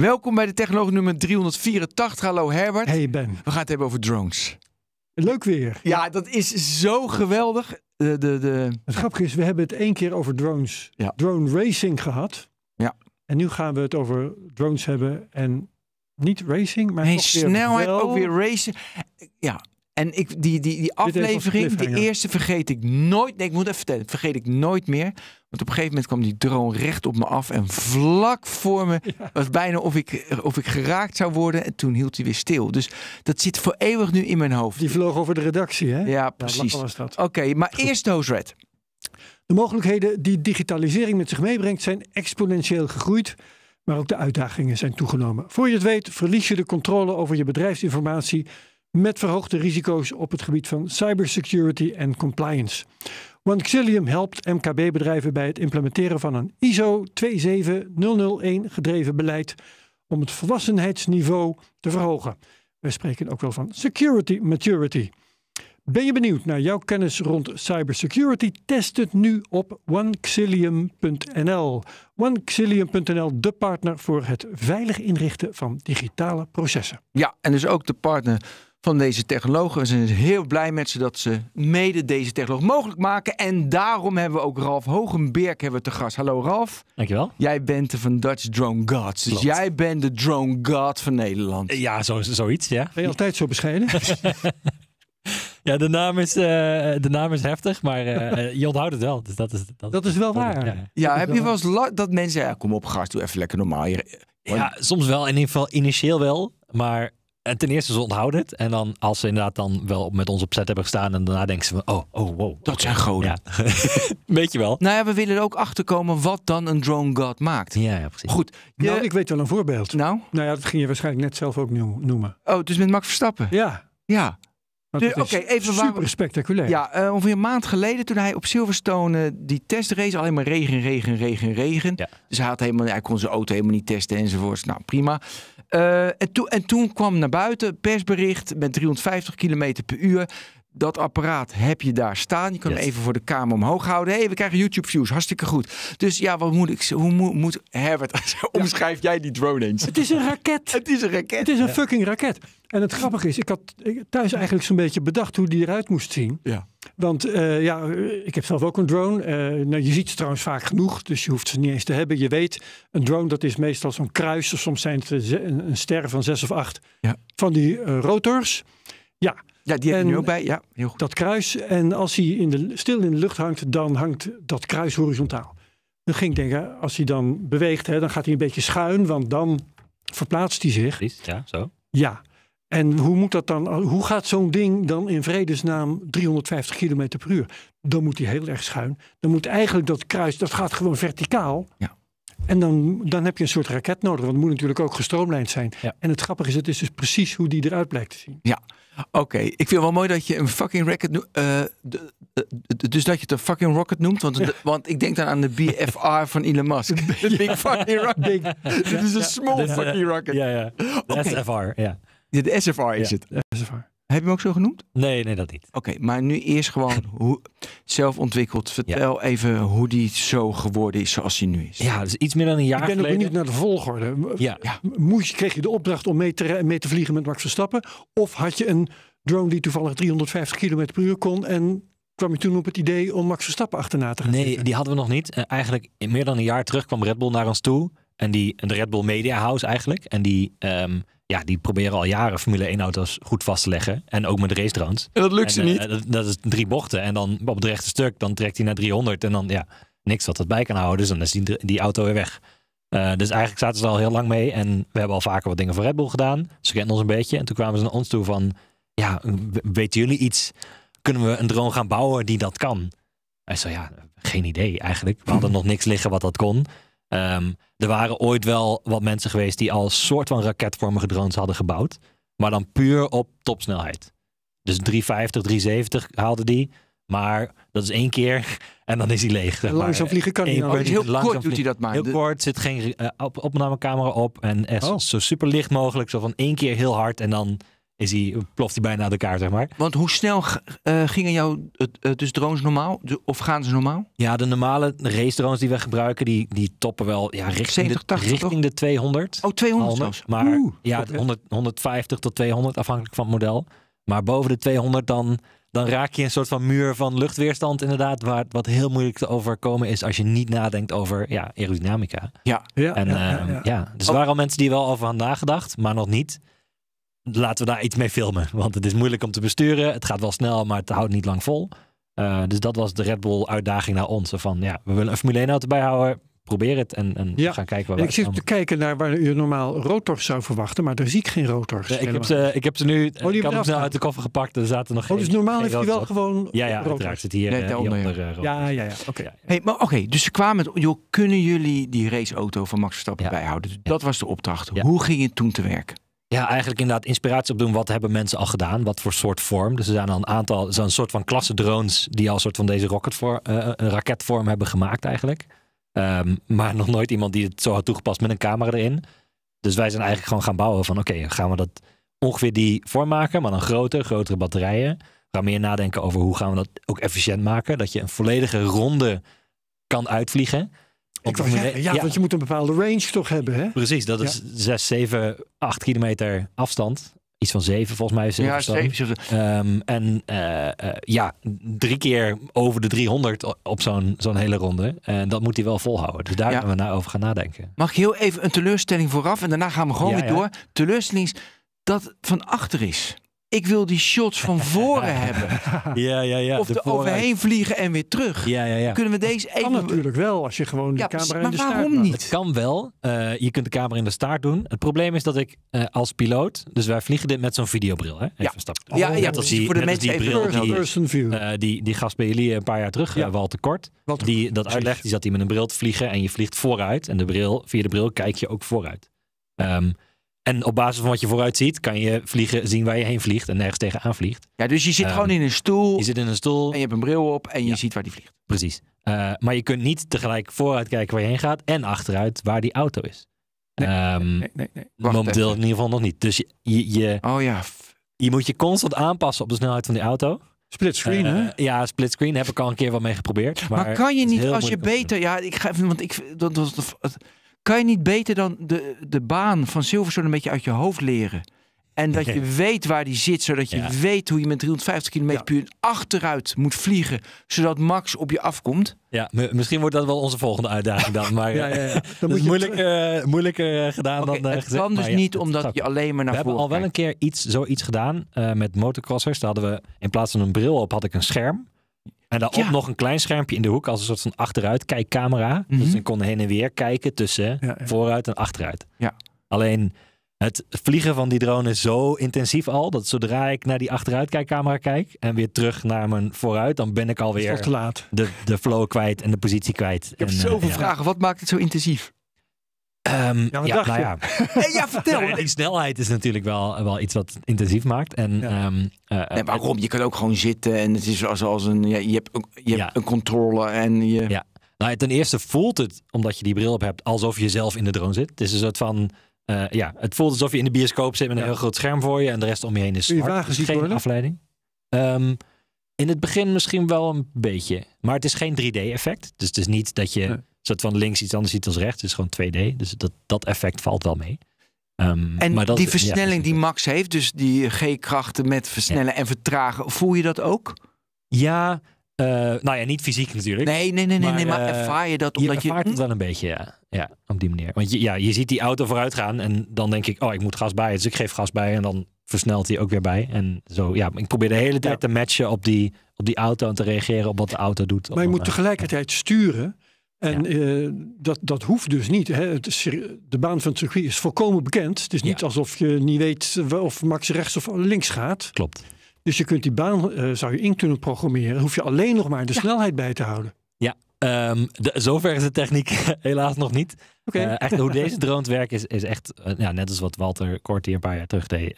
Welkom bij de Technoloog nummer 384. Hallo Herbert. Hey Ben. We gaan het hebben over drones. Leuk weer. Ja, dat is zo geweldig. Het grappige is, we hebben het één keer over drones. Ja. Drone racing gehad. Ja. En nu gaan we het over drones hebben en niet racing, maar nee, snelheid wel... ook weer racen. Ja. En die aflevering, de eerste, vergeet ik nooit. Nee, ik moet even vertellen. Vergeet ik nooit meer. Want op een gegeven moment kwam die drone recht op me af. En vlak voor me was bijna of ik geraakt zou worden. En toen hield hij weer stil. Dus dat zit voor eeuwig nu in mijn hoofd. Die vloog over de redactie, hè? Ja, precies. Ja, Oké, maar eerst Hoosred. De mogelijkheden die digitalisering met zich meebrengt zijn exponentieel gegroeid. Maar ook de uitdagingen zijn toegenomen. Voor je het weet, verlies je de controle over je bedrijfsinformatie... met verhoogde risico's op het gebied van cybersecurity en compliance. Onexilium helpt MKB-bedrijven bij het implementeren van een ISO 27001 gedreven beleid om het volwassenheidsniveau te verhogen. Wij spreken ook wel van security maturity. Ben je benieuwd naar jouw kennis rond cybersecurity? Test het nu op onexilium.nl. Onexilium.nl, de partner voor het veilig inrichten van digitale processen. Ja, en dus ook de partner van deze technologen. We zijn heel blij met ze dat ze mede deze technoloog mogelijk maken. En daarom hebben we ook Ralph Hogenbirk te gast. Hallo Ralph. Dankjewel. Jij bent de van Dutch Drone Gods. Dus jij bent de drone god van Nederland. Ja, zoiets, ja. Ben je altijd zo bescheiden? Ja, de naam is heftig, maar je onthoudt het wel. Dus dat is wel waar. Ja, heb je wel eens dat mensen... Ja, kom op, gast, doe even lekker normaal. Ja, soms wel. In ieder geval initieel wel. Maar ten eerste ze onthouden het. En dan als ze inderdaad dan wel met ons op set hebben gestaan... en daarna denken ze van, oh, wow. Dat zijn goden. Ja. Weet je wel. Nou ja, we willen er ook achterkomen wat dan een drone god maakt. Ja, precies. Goed. Nou, ik weet wel een voorbeeld. Nou ja, dat ging je waarschijnlijk net zelf ook noemen. Oh, dus met Max Verstappen? Ja. Super spectaculair. Ja, ongeveer een maand geleden toen hij op Silverstone die testrace, alleen maar regen. Ja. Dus hij kon zijn auto helemaal niet testen enzovoorts. Nou, prima. En toen kwam naar buiten persbericht met 350 km per uur. Dat apparaat heb je daar staan. Je kan hem even voor de kamer omhoog houden. Hé, we krijgen YouTube views. Hartstikke goed. Dus ja, hoe moet Herbert, omschrijf jij die drone eens? Het is een raket. Het is een fucking raket. En het grappige is, ik had thuis eigenlijk zo'n beetje bedacht hoe die eruit moest zien. Ja. Want ik heb zelf ook een drone. Nou, je ziet ze trouwens vaak genoeg, dus je hoeft ze niet eens te hebben. Je weet, een drone dat is meestal zo'n kruis. Of soms zijn het een ster van 6 of 8 van die rotors. Ja. Ja, die heb je nu ook bij. Ja, heel goed. Dat kruis. En als hij stil in de lucht hangt, dan hangt dat kruis horizontaal. Dan ging ik denken, als hij dan beweegt, dan gaat hij een beetje schuin, want dan verplaatst hij zich. Ja, zo. Ja. En hoe gaat zo'n ding dan in vredesnaam 350 km per uur? Dan moet hij heel erg schuin. Dan moet eigenlijk dat kruis, dat gaat gewoon verticaal. Ja. En dan heb je een soort raket nodig, want het moet natuurlijk ook gestroomlijnd zijn. Ja. En het grappige is, het is dus precies hoe die eruit blijkt te zien. Ja, oké. Ik vind het wel mooi dat je een fucking racket noemt. Dus dat je het een fucking rocket noemt, want ik denk dan aan de BFR van Elon Musk. Big fucking rocket. Dit is een small fucking rocket. Ja. De SFR, ja. De SFR is het. SFR. Heb je hem ook zo genoemd? Nee, dat niet. Oké, maar nu eerst gewoon zelf ontwikkeld. Vertel even hoe die zo geworden is zoals hij nu is. Ja, dus iets meer dan een jaar geleden. Ik ben benieuwd naar de volgorde. Ja. Kreeg je de opdracht om mee te vliegen met Max Verstappen? Of had je een drone die toevallig 350 km per uur kon en... kwam je toen op het idee om Max Verstappen achterna te gaan? Nee, die hadden we nog niet. Eigenlijk meer dan een jaar terug kwam Red Bull naar ons toe. En de Red Bull Media House eigenlijk. En die proberen al jaren Formule 1-auto's goed vast te leggen. En ook met race drones. En dat lukt ze niet. Dat is 3 bochten. En dan op het rechte stuk, dan trekt hij naar 300. En dan niks wat het bij kan houden. Dus dan is die auto weer weg. Dus eigenlijk zaten ze er al heel lang mee. En we hebben al vaker wat dingen voor Red Bull gedaan. Ze kenden ons een beetje. En toen kwamen ze naar ons toe van... ja, weten jullie iets... kunnen we een drone gaan bouwen die dat kan? Hij zei, geen idee eigenlijk. We hadden nog niks liggen wat dat kon. Er waren ooit wel wat mensen geweest... die al een soort van raketvormige drones hadden gebouwd. Maar dan puur op topsnelheid. Dus 350, 370 haalde die. Maar dat is 1 keer en dan is hij leeg. Zeg maar. Langzaam vliegen kan hij nou. Heel kort doet hij dat maar. Heel kort, zit geen opnamecamera op. En echt zo super licht mogelijk. Zo van 1 keer heel hard en dan... ploft hij bijna uit elkaar, zeg maar. Want hoe snel gingen jouw dus drones normaal? Of gaan ze normaal? Ja, de normale race drones die we gebruiken, die toppen wel richting 70, 80, richting de 200. Oh, 200 zelfs. Maar ja, okay. 150 tot 200, afhankelijk van het model. Maar boven de 200 dan raak je een soort van muur van luchtweerstand inderdaad, wat heel moeilijk te overkomen is als je niet nadenkt over aerodynamica. Ja. Dus er waren al mensen die wel over hadden nagedacht, maar nog niet. Laten we daar iets mee filmen, want het is moeilijk om te besturen. Het gaat wel snel, maar het houdt niet lang vol. Dus dat was de Red Bull uitdaging naar ons. Van ja, we willen een Formule 1 auto bijhouden. Probeer het en gaan kijken waar we zit te kijken naar waar je normaal rotors zou verwachten, maar daar zie ik geen rotors. Nee, ik heb ze nu snel uit de koffer gepakt. Er zaten nog geen. Dus normaal heeft hij wel gewoon. Ja, uiteraard zit hier hieronder. Ja. Oké. Hey, maar oké, dus ze kwamen. Joh, kunnen jullie die raceauto van Max Verstappen bijhouden? Dus dat was de opdracht. Ja. Hoe ging je toen te werk? Ja, eigenlijk inderdaad inspiratie opdoen. Wat hebben mensen al gedaan? Wat voor soort vorm? Dus er zijn al een aantal, zo'n soort van klasse drones die al een soort van deze raketvorm hebben gemaakt eigenlijk. Maar nog nooit iemand die het zo had toegepast met een camera erin. Dus wij zijn eigenlijk gewoon gaan bouwen van oké, gaan we dat ongeveer die vorm maken, maar dan grotere batterijen. We gaan meer nadenken over hoe gaan we dat ook efficiënt maken. Dat je een volledige ronde kan uitvliegen. Want je moet een bepaalde range toch hebben, hè? Precies, dat is 6, 7, 8 kilometer afstand. Iets van 7 volgens mij. 7 drie keer over de 300 op zo'n hele ronde. En dat moet hij wel volhouden. Dus daar gaan we over gaan nadenken. Mag ik heel even een teleurstelling vooraf? En daarna gaan we gewoon weer door. Teleurstelling dat van achter is. Ik wil die shots van voren hebben. Of er overheen vliegen en weer terug. Kunnen we deze even... Kan natuurlijk wel, als je gewoon de camera in de staart. Maar waarom niet? Het kan wel. Je kunt de camera in de staart doen. Het probleem is dat ik als piloot... Dus wij vliegen dit met zo'n videobril. Hè? Voor de mensen even... Die gast bij jullie een paar jaar terug, Walter Kort. Die dat uitlegt, die zat hier met een bril te vliegen. En je vliegt vooruit. En via de bril kijk je ook vooruit. En op basis van wat je vooruit ziet, kan je vliegen, zien waar je heen vliegt en nergens tegenaan vliegt. Ja, dus je zit gewoon in een stoel. Je zit in een stoel. En je hebt een bril op en je ziet waar die vliegt. Precies. Maar je kunt niet tegelijk vooruit kijken waar je heen gaat en achteruit waar die auto is. Nee. Momenteel in ieder geval nog niet. Dus je moet je constant aanpassen op de snelheid van die auto. Splitscreen, hè? Ja, splitscreen. Daar heb ik al een keer wat mee geprobeerd. Maar kan je niet als je beter... Ja, ik ga even... Want kan je niet beter dan de baan van Silverstone een beetje uit je hoofd leren? En dat je weet waar die zit, zodat je weet hoe je met 350 km per uur achteruit moet vliegen, zodat Max op je afkomt. Ja, misschien wordt dat wel onze volgende uitdaging dan. Maar dat is moeilijker gedaan dan het gezegd. Het kan dus niet, omdat je alleen maar naar voren kijkt. We hebben al wel een keer zoiets gedaan met motocrossers. Daar hadden we, in plaats van een bril op, had ik een scherm. En daarop nog een klein schermpje in de hoek als een soort van achteruitkijkcamera. Dus dan kon heen en weer kijken tussen vooruit en achteruit. Ja. Alleen het vliegen van die drone is zo intensief al, dat zodra ik naar die achteruitkijkcamera kijk en weer terug naar mijn vooruit, dan ben ik alweer te laat. De flow kwijt en de positie kwijt. Ik heb zoveel vragen. Wat maakt het zo intensief? Vertel. Die snelheid is natuurlijk wel iets wat intensief maakt. Waarom? Je kan ook gewoon zitten en het is als een... Je hebt een controller en je... Ja. Nou, ten eerste voelt het, omdat je die bril op hebt, alsof je zelf in de drone zit. Het is een soort van... het voelt alsof je in de bioscoop zit met een heel groot scherm voor je en de rest om je heen is zwart. Dus geen afleiding. In het begin misschien wel een beetje. Maar het is geen 3D-effect. Dus het is niet dat je... Nee. Zodat van links iets anders ziet als rechts. Het is gewoon 2D. Dus dat effect valt wel mee. Die versnelling die Max heeft. Dus die G-krachten met versnellen en vertragen. Voel je dat ook? Ja. Niet fysiek natuurlijk. Nee. Maar ervaar je dat? Omdat je ervaart het wel een beetje, ja. Op die manier. Want je ziet die auto vooruit gaan. En dan denk ik, ik moet gas bij. Dus ik geef gas bij. En dan versnelt hij ook weer bij. En zo, ik probeer de hele tijd te matchen op die auto. En te reageren op wat de auto doet. Maar je moet tegelijkertijd sturen. En dat hoeft dus niet. Hè? De baan van het circuit is volkomen bekend. Het is niet alsof je niet weet of Max rechts of links gaat. Klopt. Dus je kunt die baan zou je in kunnen programmeren. Dan hoef je alleen nog maar de snelheid bij te houden. Ja, zover is de techniek helaas nog niet. Okay. Echt, hoe deze drones werken is echt net als wat Walter Kort hier een paar jaar terug deed.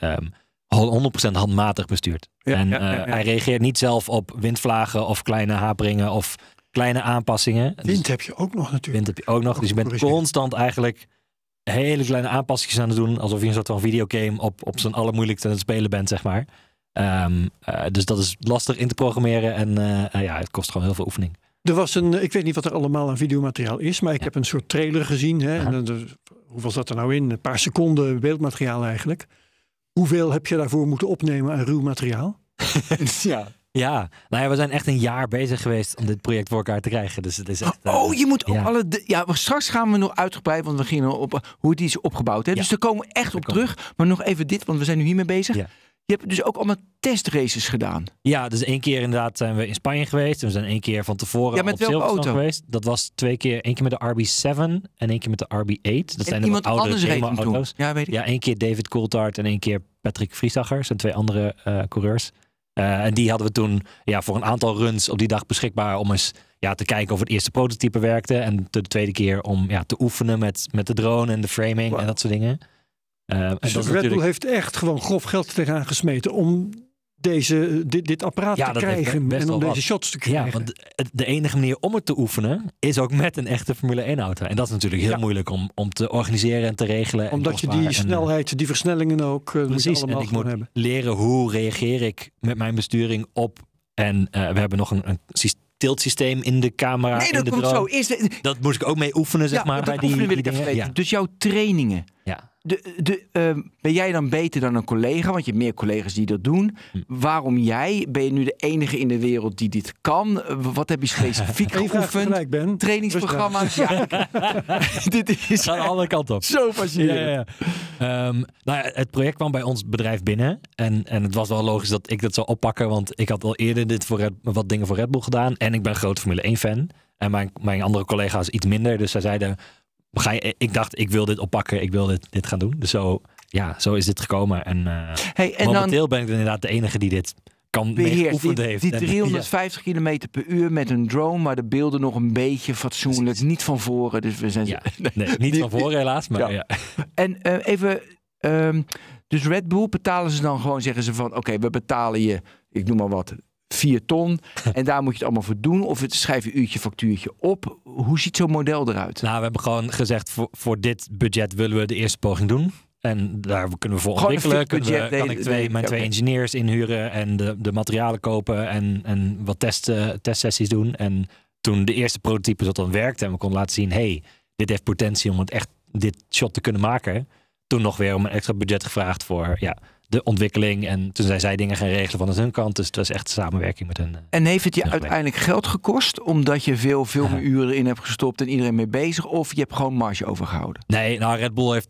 100% handmatig bestuurd. Hij reageert niet zelf op windvlagen of kleine haperingen of... Kleine aanpassingen. Wind heb je ook nog natuurlijk. Dus je bent constant eigenlijk hele kleine aanpassingen aan het doen. Alsof je een soort van videogame op zijn allermoeilijkste aan het spelen bent, zeg maar. Dus dat is lastig in te programmeren. En ja, het kost gewoon heel veel oefening. Er was een, ik weet niet wat er allemaal aan videomateriaal is, maar ik heb een soort trailer gezien. Hè? En hoeveel zat er nou in? Een paar seconden beeldmateriaal eigenlijk. Hoeveel heb je daarvoor moeten opnemen aan ruw materiaal? Ja, nou ja, we zijn echt een jaar bezig geweest om dit project voor elkaar te krijgen. Dus het is echt, je moet op alle... Ja, maar straks gaan we nog uitgebreid, want we gingen op hoe het is opgebouwd. Hè? Ja. Dus daar komen we echt op terug. Maar nog even dit, want we zijn nu hiermee bezig. Ja. Je hebt dus ook allemaal testraces gedaan. Ja, dus 1 keer inderdaad zijn we in Spanje geweest. En we zijn 1 keer van tevoren op Silverstone geweest. Dat was 2 keer. 1 keer met de RB7 en 1 keer met de RB8. Dat zijn iemand anders auto's. Ja, weet ik. Ja, 1 keer David Coulthard en 1 keer Patrick Friesacher. Dat zijn 2 andere coureurs. En die hadden we toen voor een aantal runs op die dag beschikbaar om eens te kijken of het eerste prototype werkte. En de tweede keer om te oefenen met de drone en de framing en dat soort dingen. Dus Red Bull heeft echt gewoon grof geld tegenaan gesmeten om dit apparaat te krijgen en om deze shots te krijgen. Ja, want de enige manier om het te oefenen is ook met een echte Formule 1-auto. En dat is natuurlijk heel moeilijk om te organiseren en te regelen. Omdat je die snelheid, die versnellingen ook precies, moet je allemaal en ik moet leren hoe reageer ik met mijn besturing op. En we hebben nog een tiltsysteem in de camera. Nee, dat komt zo. Dat moest ik ook mee oefenen, zeg maar. Dus jouw trainingen... Ja. Ben jij dan beter dan een collega? Want je hebt meer collega's die dat doen. Waarom jij? Ben je nu de enige in de wereld die dit kan? Wat heb je specifiek geoefend? Trainingsprogramma's? Ja. Dit is aan alle kanten op. Zo fascinerend. Ja. Nou ja, het project kwam bij ons bedrijf binnen. En het was wel logisch dat ik dat zou oppakken. Want ik had al eerder wat dingen voor Red Bull gedaan. En ik ben een groot Formule 1 fan. En mijn andere collega's iets minder. Dus zij zeiden... Ik dacht, ik wil dit oppakken, ik wil dit gaan doen. Dus zo is dit gekomen. En, en momenteel ben ik inderdaad de enige die dit kan geoefend heeft. Die 350 kilometer per uur met een drone, maar de beelden nog een beetje fatsoenlijk. Niet van voren. Dus we zijn niet van voren helaas. Maar ja. En even, dus Red Bull betalen ze dan gewoon, zeggen ze van oké, we betalen je, ik noem maar wat, 4 ton. En daar moet je het allemaal voor doen. Of het schrijf je uurtje, factuurtje op. Hoe ziet zo'n model eruit? Nou, we hebben gewoon gezegd, voor dit budget willen we de eerste poging doen. En daar kunnen we voor ontwikkelen. Kan ik mijn twee engineers inhuren en de materialen kopen en wat testsessies doen. En toen de eerste prototype dat dan werkte en we konden laten zien, hey, dit heeft potentie om dit shot te kunnen maken. Toen nog weer om een extra budget gevraagd voor, de ontwikkeling. En toen zijn zij dingen gaan regelen vanuit hun kant. Dus het was echt samenwerking met hen. En heeft het je uiteindelijk geld gekost? Omdat je veel meer uren in hebt gestopt en iedereen mee bezig? Of je hebt gewoon marge overgehouden? Nee, nou Red Bull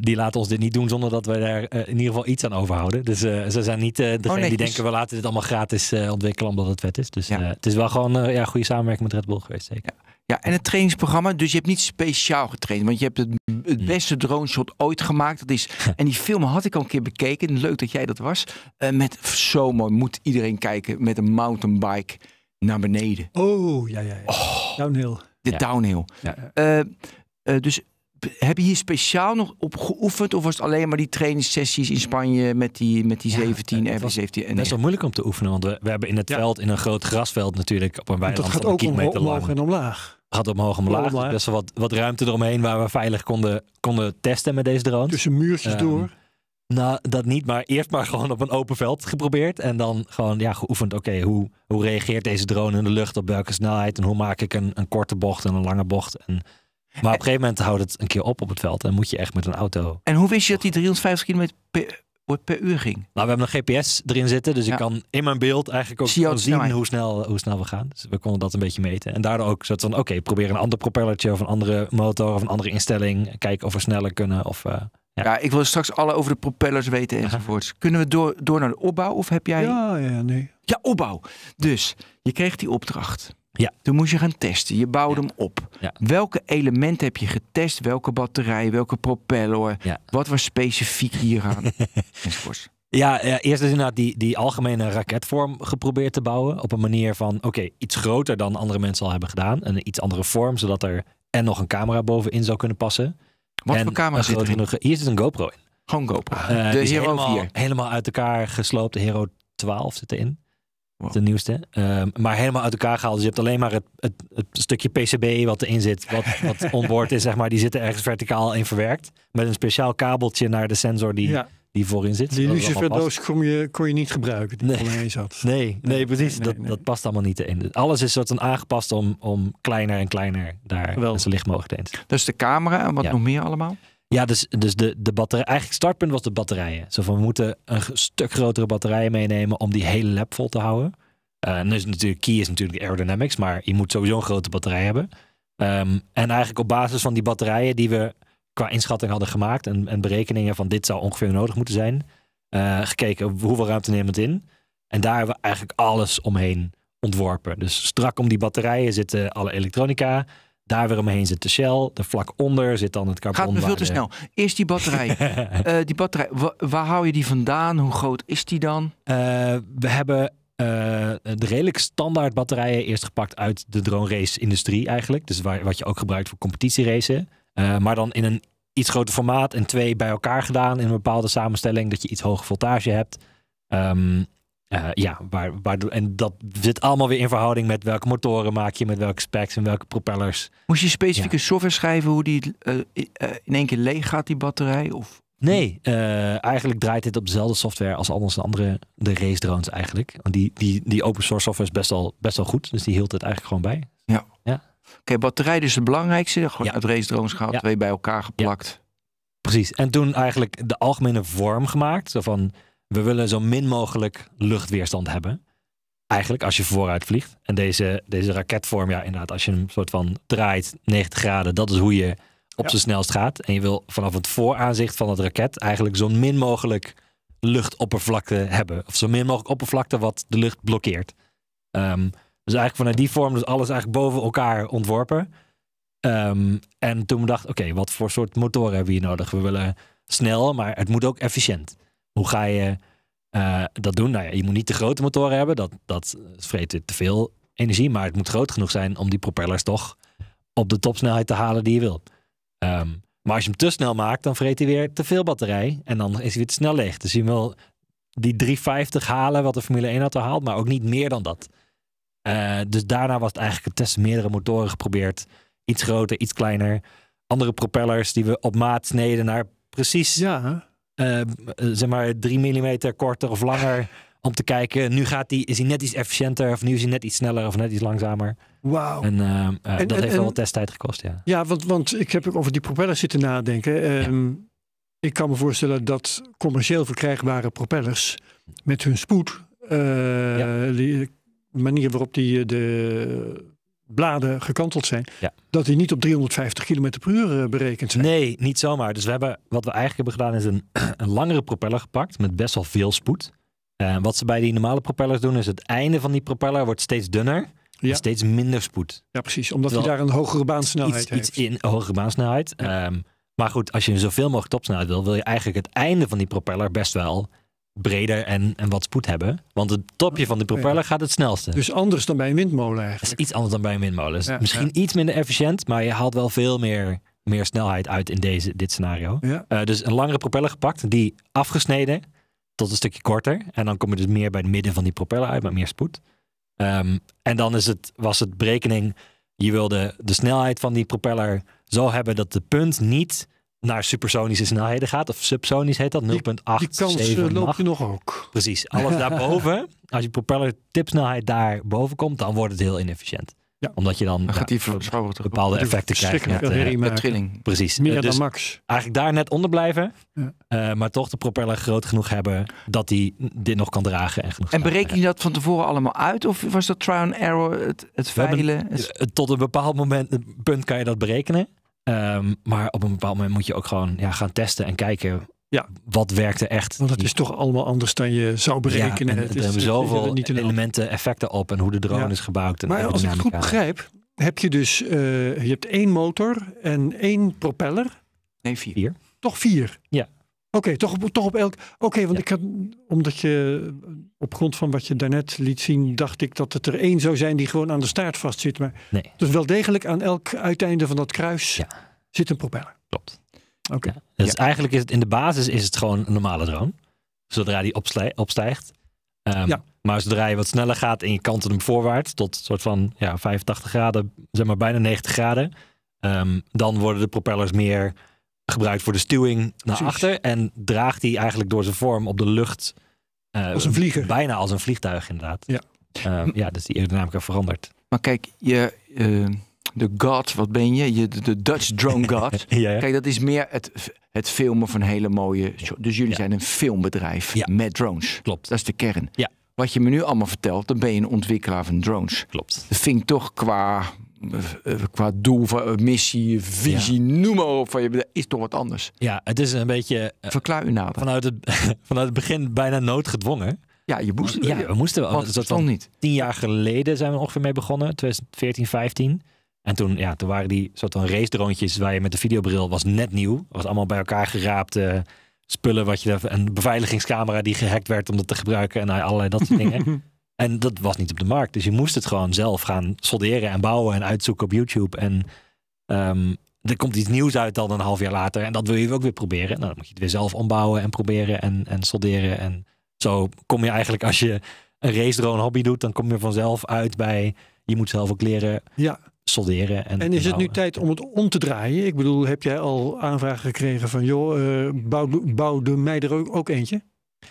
die laat ons dit niet doen zonder dat we daar in ieder geval iets aan overhouden. Dus ze zijn niet degene die denken we laten dit allemaal gratis ontwikkelen omdat het vet is. Dus het is wel gewoon een goede samenwerking met Red Bull geweest, zeker. Ja. Ja, en het trainingsprogramma, dus je hebt niet speciaal getraind. Want je hebt het beste drone-shot ooit gemaakt. Dat is, en die film had ik al een keer bekeken. Leuk dat jij dat was. Met zo mooi, moet iedereen kijken, met een mountainbike naar beneden. Oh, ja. Oh, downhill. De downhill. Ja. Dus heb je hier speciaal nog op geoefend? Of was het alleen maar die trainingssessies in Spanje met die 17 en RB17? Dat is wel moeilijk om te oefenen. Want we hebben in het veld, in een groot grasveld natuurlijk, op een weiland dat gaat ook omhoog en omlaag. Gaat omhoog en omlaag. Dus best wel wat ruimte eromheen waar we veilig konden testen met deze drones. Tussen muurtjes door? Nou, dat niet. Maar eerst maar gewoon op een open veld geprobeerd. En dan gewoon geoefend. Oké, hoe reageert deze drone in de lucht? Op welke snelheid? En hoe maak ik een korte bocht en een lange bocht? Maar op een gegeven moment houdt het een keer op het veld. En moet je echt met een auto... En hoe wist je dat die 350 kilometer per uur ging? Nou, we hebben een GPS erin zitten. Dus ik kan in mijn beeld eigenlijk ook zien hoe snel we gaan. Dus we konden dat een beetje meten. En daardoor ook soort van, oké, probeer een ander propellertje of een andere motor of een andere instelling. Kijken of we sneller kunnen. Ja, ik wil straks alle over de propellers weten enzovoorts. Kunnen we door naar de opbouw? Of heb jij... Nee. Ja, opbouw. Dus, je kreeg die opdracht. Ja. Toen moest je gaan testen. Je bouwde hem op. Ja. Welke elementen heb je getest? Welke batterij? Welke propeller? Ja. Wat was specifiek hieraan? Enzovoorts. Ja, eerst is inderdaad die algemene raketvorm geprobeerd te bouwen. Op een manier van, oké, iets groter dan andere mensen al hebben gedaan. Een iets andere vorm, zodat er nog een camera bovenin zou kunnen passen. Wat voor camera zit er in? Hier zit een GoPro in. Gewoon GoPro. De Hero 4. Helemaal uit elkaar gesloopt. De Hero 12 zit erin. Wow. De nieuwste. Maar helemaal uit elkaar gehaald. Dus je hebt alleen maar het stukje PCB wat erin zit. Wat onboard is, zeg maar. Die zit er ergens verticaal in verwerkt. Met een speciaal kabeltje naar de sensor die voorin zit. Die luciferdoos kon je niet gebruiken. Die nee. Zat. Nee, precies. Nee. Dat past allemaal niet in. Alles is soort van aangepast om kleiner en kleiner daar zo licht mogelijk te zijn. Dus de camera en wat nog meer allemaal? Ja, dus de batterij. Eigenlijk startpunt was de batterijen. Zo van, we moeten een stuk grotere batterijen meenemen om die hele lab vol te houden. Dus natuurlijk, key is natuurlijk aerodynamics, maar je moet sowieso een grote batterij hebben. En eigenlijk op basis van die batterijen die we qua inschatting hadden gemaakt en berekeningen van dit zou ongeveer nodig moeten zijn, gekeken hoeveel ruimte neemt het in. En daar hebben we eigenlijk alles omheen ontworpen. Dus strak om die batterijen zitten alle elektronica. Daar weer omheen zit de shell. Er vlak onder zit dan het carbon. Gaat me veel te snel. Eerst die batterij. Waar hou je die vandaan? Hoe groot is die dan? We hebben de redelijk standaard batterijen eerst gepakt uit de drone race industrie eigenlijk. Dus wat je ook gebruikt voor competitieracen. Maar dan in een iets groter formaat. En twee bij elkaar gedaan in een bepaalde samenstelling. Dat je iets hoger voltage hebt. En dat zit allemaal weer in verhouding met welke motoren maak je, met welke specs en welke propellers. Moest je specifieke software schrijven hoe die in één keer leeg gaat, die batterij? Of? Nee, eigenlijk draait dit op dezelfde software als al onze andere race drones eigenlijk. Want die open source software is best wel goed, dus die hield het eigenlijk gewoon bij. Ja. Oké, batterij dus het belangrijkste. Gewoon uit race drones gehaald, twee bij elkaar geplakt. Ja. Precies, en toen eigenlijk de algemene vorm gemaakt, zo van... We willen zo min mogelijk luchtweerstand hebben. Eigenlijk als je vooruit vliegt. En deze raketvorm, inderdaad, als je hem soort van draait, 90 graden, dat is hoe je op zijn snelst gaat. En je wil vanaf het vooraanzicht van het raket eigenlijk zo min mogelijk luchtoppervlakte hebben. Of zo min mogelijk oppervlakte wat de lucht blokkeert. Dus eigenlijk vanuit die vorm, dus alles eigenlijk boven elkaar ontworpen. En toen dacht ik, oké, wat voor soort motoren hebben we hier nodig? We willen snel, maar het moet ook efficiënt. Hoe ga je dat doen? Nou ja, je moet niet te grote motoren hebben. Dat vreet te veel energie. Maar het moet groot genoeg zijn om die propellers toch op de topsnelheid te halen die je wil. Maar als je hem te snel maakt, dan vreet hij weer te veel batterij. En dan is hij weer te snel leeg. Dus je wil die 350 halen wat de Formule 1 had gehaald. Maar ook niet meer dan dat. Dus daarna was het eigenlijk het testen. Meerdere motoren geprobeerd. Iets groter, iets kleiner. Andere propellers die we op maat sneden naar precies... zeg maar 3 mm korter of langer om te kijken. Nu is hij net iets efficiënter of nu is hij net iets sneller of net iets langzamer. Wauw. En dat heeft wel wat testtijd gekost, Ja, want ik heb ook over die propellers zitten nadenken. Ik kan me voorstellen dat commercieel verkrijgbare propellers met hun spoed, de manier waarop die de bladen gekanteld zijn, dat die niet op 350 km per uur berekend zijn. Nee, niet zomaar. Dus wat we eigenlijk hebben gedaan is een langere propeller gepakt met best wel veel spoed. Wat ze bij die normale propellers doen is het einde van die propeller wordt steeds dunner en steeds minder spoed. Ja, precies. Omdat hij daar een hogere baansnelheid heeft. Hogere baansnelheid. Ja. Maar goed, als je zoveel mogelijk topsnelheid wil je eigenlijk het einde van die propeller best wel breder en wat spoed hebben. Want het topje van de propeller gaat het snelste. Dus anders dan bij een windmolen eigenlijk. Dat is iets anders dan bij een windmolen. Ja, misschien iets minder efficiënt, maar je haalt wel veel meer snelheid uit in dit scenario. Ja. Dus een langere propeller gepakt, die afgesneden tot een stukje korter. En dan kom je dus meer bij het midden van die propeller uit, met meer spoed. En dan was het berekening, je wilde de snelheid van die propeller zo hebben dat de punt niet naar supersonische snelheden gaat, of subsonisch heet dat, 0,8, 7,8. Die kans loop je nog ook. Precies, alles daarboven. Als je propeller tipsnelheid daarboven komt, dan wordt het heel inefficiënt. Ja. Omdat je dan bepaalde effecten krijgt met trilling. Precies. Meer dan max. Eigenlijk daar net onder blijven, maar toch de propeller groot genoeg hebben dat hij dit nog kan dragen. En bereken je dat van tevoren allemaal uit? Of was dat trial and error, het veilen? Tot een bepaald punt kan je dat berekenen. Maar op een bepaald moment moet je ook gewoon gaan testen en kijken wat werkt er echt. Want het is toch allemaal anders dan je zou berekenen. Ja, er hebben zoveel elementen, effecten op en hoe de drone is gebouwd. Maar als ik het goed begrijp, heb je dus je hebt 1 motor en 1 propeller. Nee, 4. Toch 4? Ja. Oké, toch op elk... Oké, want ik had... Omdat je op grond van wat je daarnet liet zien, dacht ik dat het er 1 zou zijn die gewoon aan de staart vastzit. Maar nee. Dus wel degelijk aan elk uiteinde van dat kruis zit een propeller. Klopt. Oké. Dus eigenlijk is het in de basis gewoon een normale drone. Zodra die opstijgt, Ja. Maar zodra je wat sneller gaat en je kanten hem voorwaarts tot een soort van 85 graden, zeg maar bijna 90 graden, dan worden de propellers meer gebruikt voor de stuwing naar achter en draagt hij eigenlijk door zijn vorm op de lucht als een vlieger. Bijna als een vliegtuig inderdaad. Ja, dus die aerodynamica verandert. Maar kijk, je... de god, wat ben je? De Dutch Drone God. Ja. Kijk, dat is meer het filmen van hele mooie... Dus jullie zijn een filmbedrijf met drones. Klopt. Dat is de kern. Ja. Wat je me nu allemaal vertelt, dan ben je een ontwikkelaar van drones. Klopt. Dat vind ik toch qua doel, missie, visie, noem maar op. Dat is toch wat anders. Ja, het is een beetje... Verklaar u nader. Vanuit het begin bijna noodgedwongen. Ja, we moesten wel. Dat stond niet. 10 jaar geleden zijn we ongeveer mee begonnen. 2014, 15. En toen waren die soort van racedroontjes waar je met de videobril was net nieuw. Dat was allemaal bij elkaar geraapt. Spullen wat je... Een beveiligingscamera die gehackt werd om dat te gebruiken. En allerlei dat soort dingen. En dat was niet op de markt. Dus je moest het gewoon zelf gaan solderen en bouwen en uitzoeken op YouTube. En er komt iets nieuws uit dan een half jaar later. En dat wil je ook weer proberen. Nou, dan moet je het weer zelf ombouwen en proberen en solderen. En zo kom je eigenlijk, als je een racedrone hobby doet, dan kom je vanzelf uit bij... Je moet zelf ook leren... Ja. Solderen en is het nu tijd om het om te draaien? Ik bedoel, heb jij al aanvragen gekregen van... joh, bouw mij er ook eentje?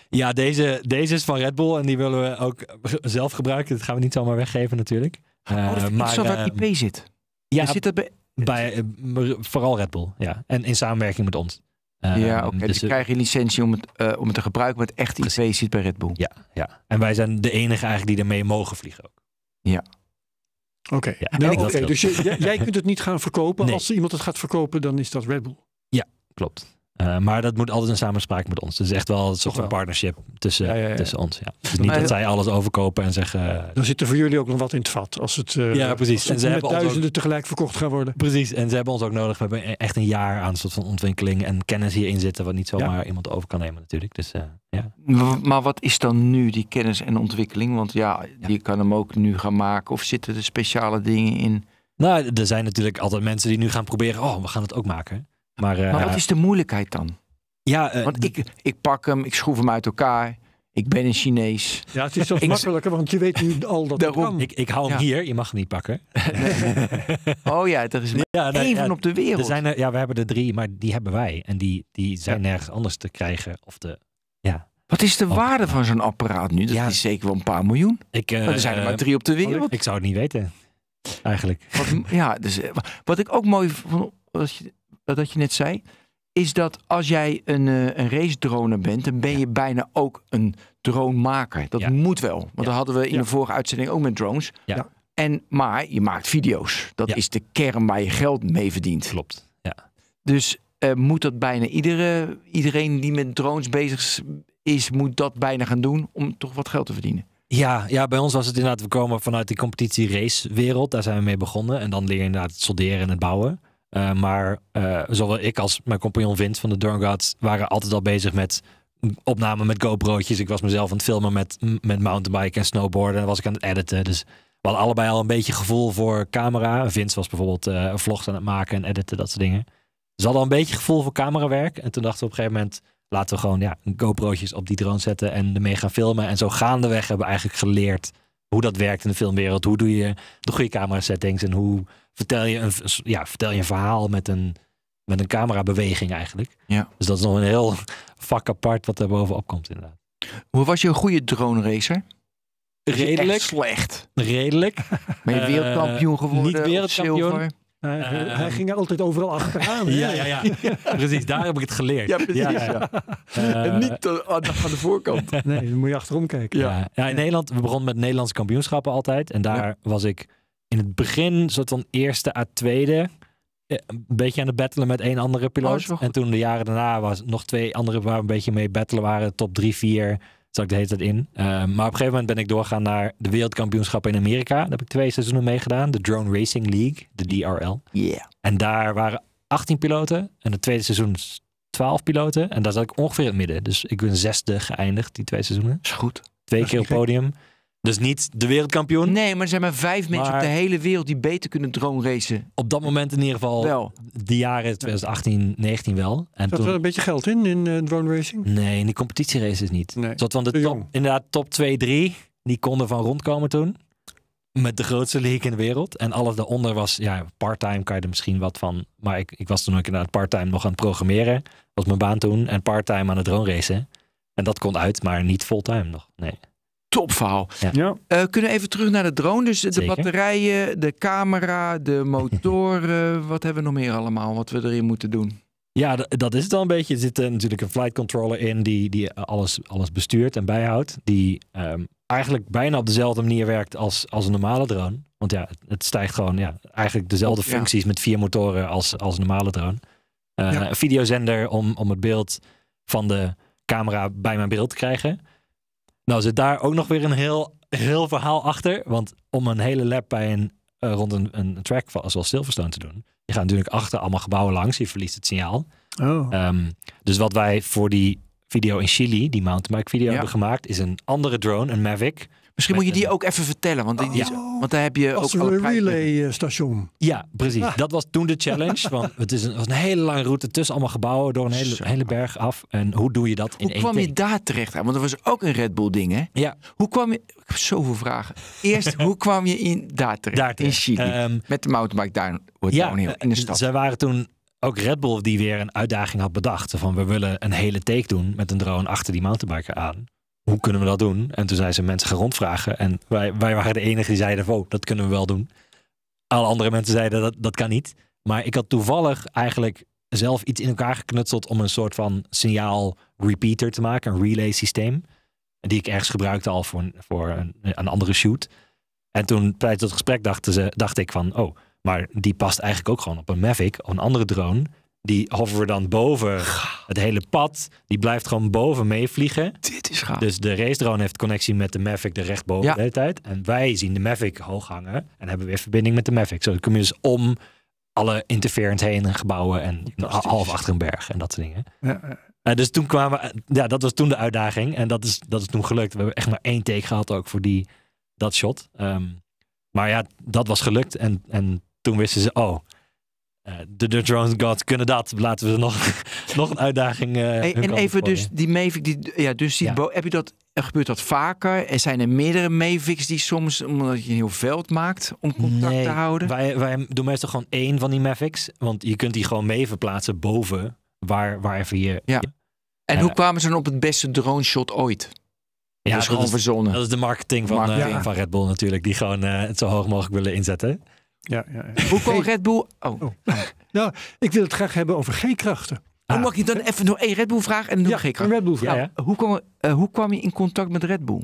Ja, deze is van Red Bull en die willen we ook zelf gebruiken. Dat gaan we niet zomaar weggeven natuurlijk. Maar zo waar IP zit. Ja, zit dat vooral Red Bull. Ja. En in samenwerking met ons. Okay. Dus krijg je licentie om het te gebruiken, maar het echte IP zit bij Red Bull. Ja. En wij zijn de enige eigenlijk die ermee mogen vliegen ook. Ja. Oké, dus jij kunt het niet gaan verkopen. Nee. Als iemand het gaat verkopen, dan is dat Red Bull. Ja, klopt. Maar dat moet altijd een samenspraak met ons. Dus echt wel een soort van partnership tussen ons. Ja. Dus niet dat zij alles overkopen en zeggen... Dan zit er voor jullie ook nog wat in het vat. Als het met duizenden tegelijk verkocht gaan worden. Precies, en ze hebben ons ook nodig. We hebben echt een jaar aan een soort van ontwikkeling en kennis hierin zitten... wat niet zomaar iemand over kan nemen natuurlijk. Dus, Maar wat is dan nu die kennis en ontwikkeling? Want je kan hem ook nu gaan maken. Of zitten er speciale dingen in? Nou, er zijn natuurlijk altijd mensen die nu gaan proberen... oh, we gaan het ook maken. Maar wat is de moeilijkheid dan? Ja, want ik pak hem, ik schroef hem uit elkaar. Ik ben een Chinees. Ja, het is zelfs makkelijker, want je weet nu al dat daarom, kan. Ik hou hem hier, je mag hem niet pakken. Oh ja, er is één op de wereld. We hebben er 3, maar die hebben wij. En die zijn nergens anders te krijgen. Wat is de waarde van zo'n apparaat nu? Dat is zeker wel een paar miljoen. Er zijn er maar 3 op de wereld. Ik zou het niet weten, eigenlijk. Wat ik ook mooi vond... dat je net zei, is dat als jij een racedroner bent, dan ben je bijna ook een dronemaker. Dat moet wel. Want dat hadden we in de vorige uitzending ook met drones. Ja. Maar je maakt video's. Dat is de kern waar je geld mee verdient. Klopt. Ja. Dus moet dat bijna iedereen die met drones bezig is, moet dat bijna gaan doen om toch wat geld te verdienen? Ja, bij ons was het inderdaad, we komen vanuit die competitie racewereld. Daar zijn we mee begonnen. En dan leer je inderdaad het solderen en het bouwen. Maar zowel ik als mijn compagnon Vince van de Drone Gods waren altijd al bezig met opname met GoPro'tjes. Ik was mezelf aan het filmen met mountainbiken en snowboarden. En was ik aan het editen. Dus we hadden allebei al een beetje gevoel voor camera. Vince was bijvoorbeeld vlogs aan het maken en editen, dat soort dingen. Dus we hadden al een beetje gevoel voor camerawerk. En toen dachten we op een gegeven moment, laten we gewoon GoPro'tjes op die drone zetten en ermee gaan filmen. En zo gaandeweg hebben we eigenlijk geleerd hoe dat werkt in de filmwereld. Hoe doe je de goede camera settings en hoe... Vertel je een verhaal met een camerabeweging eigenlijk. Ja. Dus dat is nog een heel vak apart wat er bovenop komt inderdaad. Hoe was je een goede drone racer? Redelijk. Slecht. Redelijk. Ben je wereldkampioen geworden? Niet wereldkampioen. Hij ging altijd overal achteraan. Ja. Precies, daar heb ik het geleerd. Ja, precies. Ja. En niet aan de voorkant. Nee, dan moet je achterom kijken. Ja, in Nederland, we begonnen met Nederlandse kampioenschappen altijd. En daar was ik... in het begin, soort van eerste à tweede, een beetje aan het battelen met 1 andere piloot. En toen de jaren daarna was nog 2 anderen waar we een beetje mee battelen waren. Top 3, 4, zat ik de hele tijd in. Maar op een gegeven moment ben ik doorgaan naar de wereldkampioenschappen in Amerika. Daar heb ik 2 seizoenen meegedaan. De Drone Racing League, de DRL. Yeah. En daar waren 18 piloten. En het tweede seizoen 12 piloten. En daar zat ik ongeveer in het midden. Dus ik ben 6e geëindigd, die 2 seizoenen. Is goed. 2 keer op podium. Dus niet de wereldkampioen. Nee, maar er zijn maar 5 mensen op de hele wereld die beter kunnen drone racen. Op dat moment in ieder geval, wel. Die jaren 2018, 19 wel. En zat er een beetje geld in drone racing? Nee, in de competitieraces niet. Nee. Zat van de top, inderdaad top 2, 3, die konden van rondkomen toen. Met de grootste league in de wereld. En alles daaronder was, ja, part-time kan je er misschien wat van. Maar ik was toen ook inderdaad part-time nog aan het programmeren. Was mijn baan toen. En part-time aan het drone racen. En dat kon uit, maar niet fulltime nog. Nee. Topverhaal. Ja. Kunnen we even terug naar de drone? Dus de batterijen, de camera, de motoren. Wat hebben we nog meer allemaal wat we erin moeten doen? Ja, dat is het dan een beetje. Er zit natuurlijk een flight controller in die alles bestuurt en bijhoudt. Die eigenlijk bijna op dezelfde manier werkt als een normale drone. Want ja, het stijgt gewoon eigenlijk dezelfde functies met 4 motoren als een normale drone. Een videozender om het beeld van de camera bij mijn beeld te krijgen. Nou zit daar ook nog weer een heel verhaal achter. Want om een hele lap bij rond een track zoals Silverstone te doen. Je gaat natuurlijk achter allemaal gebouwen langs. Je verliest het signaal. Oh. Dus wat wij voor die video in Chili, die mountainbike video, hebben gemaakt, is een andere drone, een Mavic. Misschien moet je die ook even vertellen. Want, want daar heb je ook een relay station. Ja, precies. Ah. Dat was toen de challenge. Want het was een hele lange route tussen allemaal gebouwen door een hele berg af. En hoe doe je dat in één keer? Hoe kwam je daar terecht aan? Want er was ook een Red Bull ding, hè? Ja. Hoe kwam je... Ik heb zoveel vragen. Eerst, hoe kwam je daar terecht? In Chili. Met de mountainbike downhill in de stad. Zij waren toen ook Red Bull die weer een uitdaging had bedacht. Van we willen een hele take doen met een drone achter die mountainbiker aan. Hoe kunnen we dat doen? En toen zijn ze mensen gaan rondvragen. En wij waren de enige die zeiden, oh, dat kunnen we wel doen. Alle andere mensen zeiden, dat kan niet. Maar ik had toevallig eigenlijk zelf iets in elkaar geknutseld om een soort van signaal repeater te maken. Een relay systeem. Die ik ergens gebruikte al voor een andere shoot. En toen tijdens het gesprek dacht ik van, oh, maar die past eigenlijk ook gewoon op een Mavic. Of een andere drone. Die hoveren we dan boven het hele pad. Die blijft gewoon boven meevliegen. Dit is gaaf. Dus de race drone heeft connectie met de Mavic er rechtboven de hele tijd. En wij zien de Mavic hoog hangen. En hebben weer verbinding met de Mavic. Zo kom je dus om alle interferent heen en gebouwen. En half achter een berg en dat soort dingen. Ja. Dus toen kwamen we... Ja, dat was toen de uitdaging. En dat is toen gelukt. We hebben echt maar 1 take gehad ook voor dat shot. Maar ja, dat was gelukt. En toen wisten ze... Oh, de Drone Gods kunnen dat. Laten we ze nog een uitdaging... en even dus die Mavic... Gebeurt dat vaker? Er zijn er meerdere Mavics die soms... Omdat je een heel veld maakt om contact te houden? Wij doen meestal gewoon 1 van die Mavics. Want je kunt die gewoon mee verplaatsen boven... Waar even hier... Ja. En hoe kwamen ze dan op het beste drone shot ooit? Ja, dus gewoon verzonnen. Dat is de marketing van Red Bull natuurlijk. Die gewoon het zo hoog mogelijk willen inzetten. Ja, ja, ja. Hoe kwam Red Bull... Nou, ik wil het graag hebben over G-krachten. Mag je dan even nog 1 Red Bull vragen en dan G-krachten? Red Bull vragen. Ja, ja. Hoe kwam je in contact met Red Bull?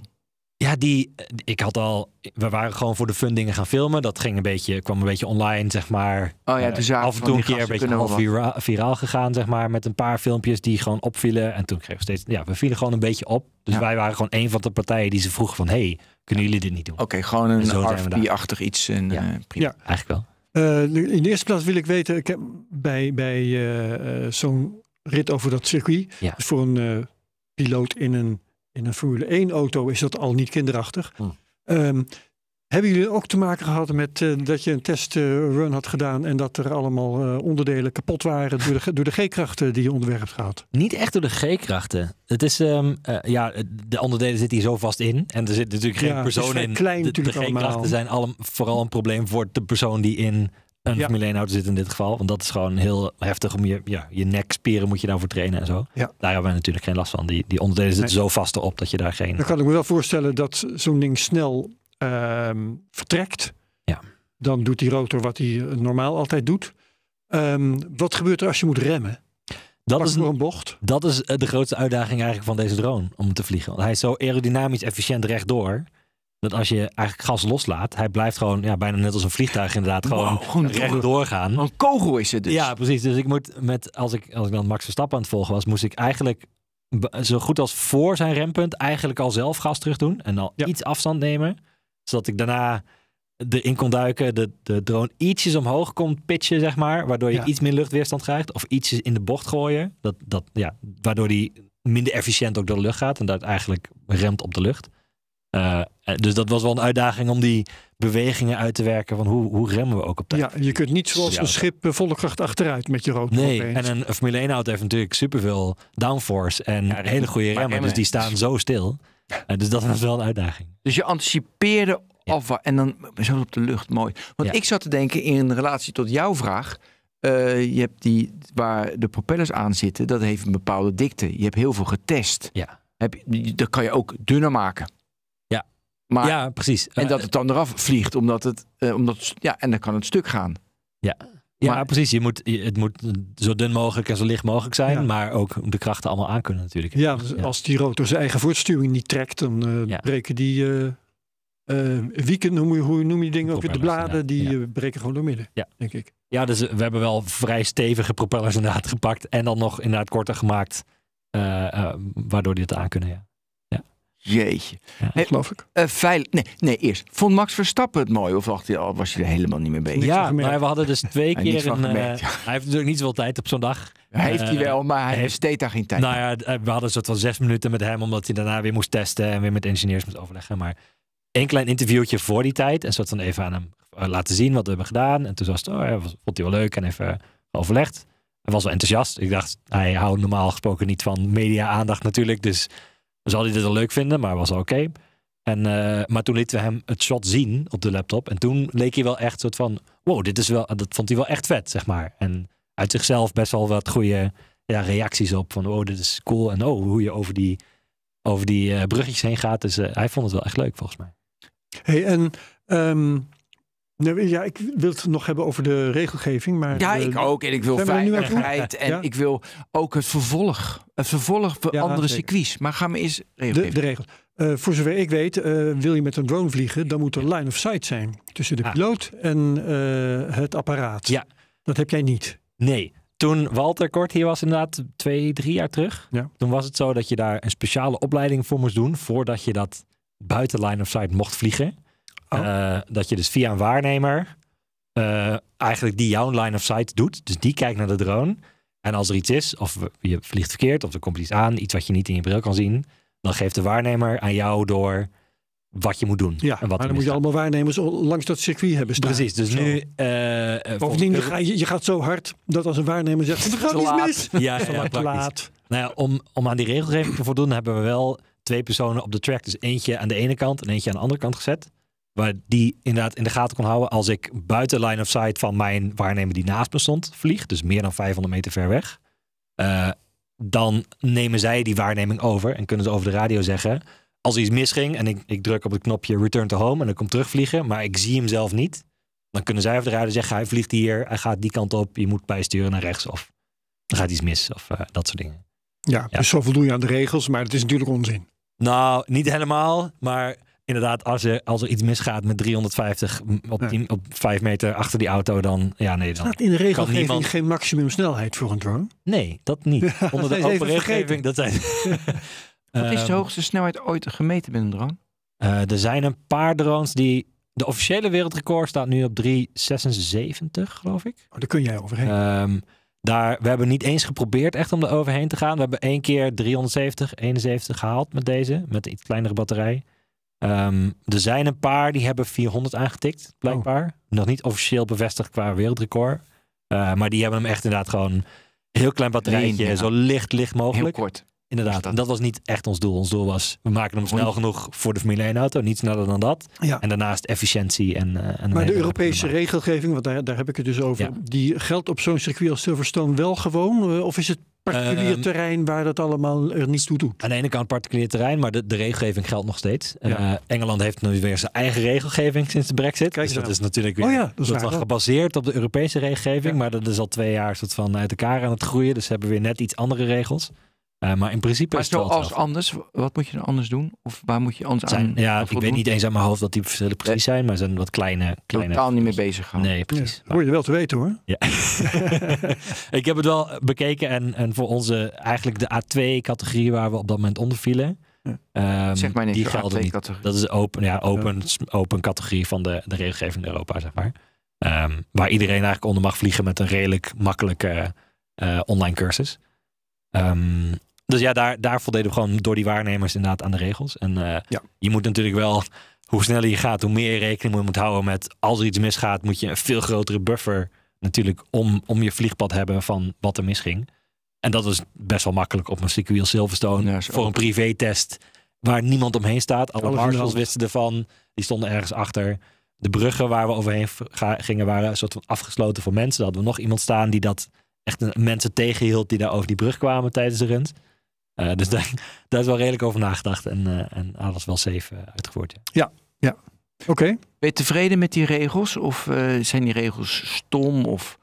Ja, we waren gewoon voor de fun dingen gaan filmen. Dat ging kwam een beetje online, zeg maar. Oh ja, dus af en toe een keer een beetje half viraal gegaan, zeg maar. Met een paar filmpjes die gewoon opvielen. En toen kregen we steeds... Ja, we vielen gewoon een beetje op. Dus wij waren gewoon 1 van de partijen die ze vroegen van... Hey, kunnen jullie dit niet doen? Oké, gewoon een RFP-achtig iets. En, prima. Ja, eigenlijk wel. In de eerste plaats wil ik weten... Ik heb bij zo'n rit over dat circuit... Ja. Dus voor een piloot in een Formule 1-auto is dat al niet kinderachtig. Hebben jullie ook te maken gehad met dat je een testrun had gedaan... en dat er allemaal onderdelen kapot waren door de G-krachten die je onderwerpt gehad? Niet echt door de G-krachten. Het is, de onderdelen zitten hier zo vast in. En er zit natuurlijk geen persoon in. De G-krachten zijn vooral een probleem voor de persoon die in een Formule 1-auto zit in dit geval. Want dat is gewoon heel heftig. Om je nekspieren moet je daarvoor trainen en zo. Ja. Daar hebben we natuurlijk geen last van. Die onderdelen zitten zo vast erop dat je daar geen... Dan kan ik me wel voorstellen dat zo'n ding snel... vertrekt, dan doet die rotor wat hij normaal altijd doet. Wat gebeurt er als je moet remmen? Dat is de grootste uitdaging eigenlijk van deze drone, om te vliegen. Want hij is zo aerodynamisch efficiënt rechtdoor, dat als je eigenlijk gas loslaat, hij blijft gewoon bijna net als een vliegtuig inderdaad gewoon rechtdoor gaan. Een kogel is het dus. Ja, precies. Dus ik moet als ik dan Max Verstappen aan het volgen was, moest ik eigenlijk zo goed als voor zijn rempunt eigenlijk al zelf gas terug doen en al iets afstand nemen. Zodat ik daarna erin kon duiken, de drone ietsjes omhoog komt pitchen, zeg maar. Waardoor je iets meer luchtweerstand krijgt. Of ietsjes in de bocht gooien. Waardoor die minder efficiënt ook door de lucht gaat. En dat eigenlijk remt op de lucht. Dus dat was wel een uitdaging om die bewegingen uit te werken van hoe remmen we ook op tijd. Ja, je kunt niet zoals een schip volle kracht achteruit met je rood. Nee, opeens. En een Formule 1 auto heeft natuurlijk superveel downforce en hele goede remmen. Dus die staan zo stil. Dus dat was wel een uitdaging. Dus je anticipeerde en dan zo op de lucht, mooi. Want ik zat te denken in relatie tot jouw vraag. Je hebt die waar de propellers aan zitten, dat heeft een bepaalde dikte. Je hebt heel veel getest. Ja. Dat kan je ook dunner maken. Ja, maar, ja, precies. En dat het dan eraf vliegt, en dan kan het stuk gaan. Ja, ja, maar, precies. Het moet zo dun mogelijk en zo licht mogelijk zijn, maar ook de krachten allemaal aan kunnen natuurlijk. Ja, dus als die rotor zijn eigen voortstuwing niet trekt, dan breken die wieken, hoe noem je dingen ook? De bladen, die breken gewoon door midden, denk ik. Ja, dus we hebben wel vrij stevige propellers inderdaad gepakt en dan nog inderdaad korter gemaakt, waardoor die het aan kunnen, Jeetje. Ja, geloof ik. Eerst. Vond Max Verstappen het mooi of was hij er helemaal niet mee bezig? Ja, maar we hadden dus twee keer hij heeft natuurlijk niet zoveel tijd op zo'n dag. Heeft hij wel, maar hij heeft steeds daar geen tijd. Nou ja, we hadden een soort van 6 minuten met hem, omdat hij daarna weer moest testen en weer met ingenieurs moest overleggen. Maar één klein interviewtje voor die tijd, een soort van even aan hem laten zien wat we hebben gedaan. En toen was het, vond hij wel leuk en even overlegd. Hij was wel enthousiast. Ik dacht, hij houdt normaal gesproken niet van media-aandacht natuurlijk, dus zal hij dit wel leuk vinden, maar was oké. Maar toen lieten we hem het shot zien op de laptop. En toen leek hij wel echt soort van, wow, dit is wel, dat vond hij wel echt vet, zeg maar. En uit zichzelf best wel wat goede reacties op, van dit is cool. En hoe je over die bruggetjes heen gaat. Dus hij vond het wel echt leuk, volgens mij. Hey, en ik wil het nog hebben over de regelgeving. Maar ik ook. En ik wil veiligheid. En ik wil ook het vervolg. Het vervolg voor andere circuits. Maar ga maar eens regelgeving. De regels. Voor zover ik weet, wil je met een drone vliegen, dan moet er line of sight zijn. Tussen de piloot en het apparaat. Ja. Dat heb jij niet. Nee. Toen Walter Kort hier was, inderdaad 2-3 jaar terug. Ja. Toen was het zo dat je daar een speciale opleiding voor moest doen, voordat je dat buiten line of sight mocht vliegen. Dat je dus via een waarnemer eigenlijk die jouw line of sight doet. Dus die kijkt naar de drone. En als er iets is, of je vliegt verkeerd, of er komt iets aan, iets wat je niet in je bril kan zien, dan geeft de waarnemer aan jou door wat je moet doen. Ja, en wat maar dan moet je allemaal waarnemers langs dat circuit hebben staan. Precies, dus nu... Bovendien, je gaat zo hard dat als een waarnemer zegt, er gaat iets mis. Ja, te laat. Nou ja, om aan die regelgeving te voldoen, hebben we wel 2 personen op de track. Dus eentje aan de ene kant en eentje aan de andere kant gezet. Waar die inderdaad in de gaten kon houden als ik buiten line of sight van mijn waarnemer die naast me stond vlieg. Dus meer dan 500 meter ver weg. Dan nemen zij die waarneming over en kunnen ze over de radio zeggen, als iets misging en ik druk op het knopje return to home en dan komt terugvliegen, maar ik zie hem zelf niet, dan kunnen zij over de radio zeggen, hij vliegt hier, hij gaat die kant op, je moet bijsturen naar rechts of dan gaat iets mis of dat soort dingen. Ja, dus zo voldoen je aan de regels, maar het is natuurlijk onzin. Nou, niet helemaal, maar inderdaad, als er iets misgaat met 350 op 5 meter achter die auto, dan dan staat in de regelgeving geen maximumsnelheid voor een drone? Nee, dat niet. Ja, onder de open regelgeving, dat zijn... Wat is de hoogste snelheid ooit gemeten met een drone? Er zijn een paar drones die... De officiële wereldrecord staat nu op 376, geloof ik. Oh, daar kun jij overheen. We hebben niet eens geprobeerd echt om er overheen te gaan. We hebben 1 keer 370, 71 gehaald met deze. Met een iets kleinere batterij. Er zijn een paar die hebben 400 aangetikt, blijkbaar. Nog niet officieel bevestigd qua wereldrecord. Maar die hebben hem echt inderdaad gewoon een heel klein batterijtje. Zo licht mogelijk. Heel kort. Inderdaad, en dat was niet echt ons doel. Ons doel was, we maken hem snel genoeg voor de Formule 1 auto. Niet sneller dan dat. Ja. En daarnaast efficiëntie. Maar de Europese regelgeving, want daar heb ik het dus over. Ja. Die geldt op zo'n circuit als Silverstone wel gewoon? Of is het particulier terrein waar dat allemaal er niets toe doet? Aan de ene kant particulier terrein, maar de regelgeving geldt nog steeds. Ja. Engeland heeft nu weer zijn eigen regelgeving sinds de Brexit. Kijk, dus dat is natuurlijk weer dat was gebaseerd op de Europese regelgeving. Ja. Maar dat is al 2 jaar soort van uit elkaar aan het groeien. Dus ze hebben weer net iets andere regels. Maar in principe is het wel hetzelfde. Anders, wat moet je dan anders doen? Of waar moet je anders aan? Ja, ik weet niet eens aan mijn hoofd wat die verschillen precies zijn, maar zijn wat kleine totaal niet mee bezig gaan. Nee, precies. Ja, hoor je wel te weten hoor. Ja. Ik heb het wel bekeken en voor onze eigenlijk de A2-categorie waar we op dat moment onder vielen. Ja. Zeg maar die gelden niet. Dat is de open categorie van de regelgeving in Europa, zeg maar. Waar iedereen eigenlijk onder mag vliegen met een redelijk makkelijke online cursus. Dus ja, daar voldeden we gewoon door die waarnemers inderdaad aan de regels. En je moet natuurlijk wel, hoe sneller je gaat, hoe meer je rekening moet houden met, als er iets misgaat, moet je een veel grotere buffer natuurlijk om je vliegpad hebben van wat er misging. En dat is best wel makkelijk op een circuit als Silverstone. Ja, voor een privétest waar niemand omheen staat. Alle marshals wisten ervan. Die stonden ergens achter. De bruggen waar we overheen gingen waren een soort van afgesloten voor mensen. Daar hadden we nog iemand staan die dat echt mensen tegenhield die daar over die brug kwamen tijdens de runs. Dus daar is wel redelijk over nagedacht. En alles wel safe uitgevoerd. Ja. Oké. Ben je tevreden met die regels? Of zijn die regels stom of...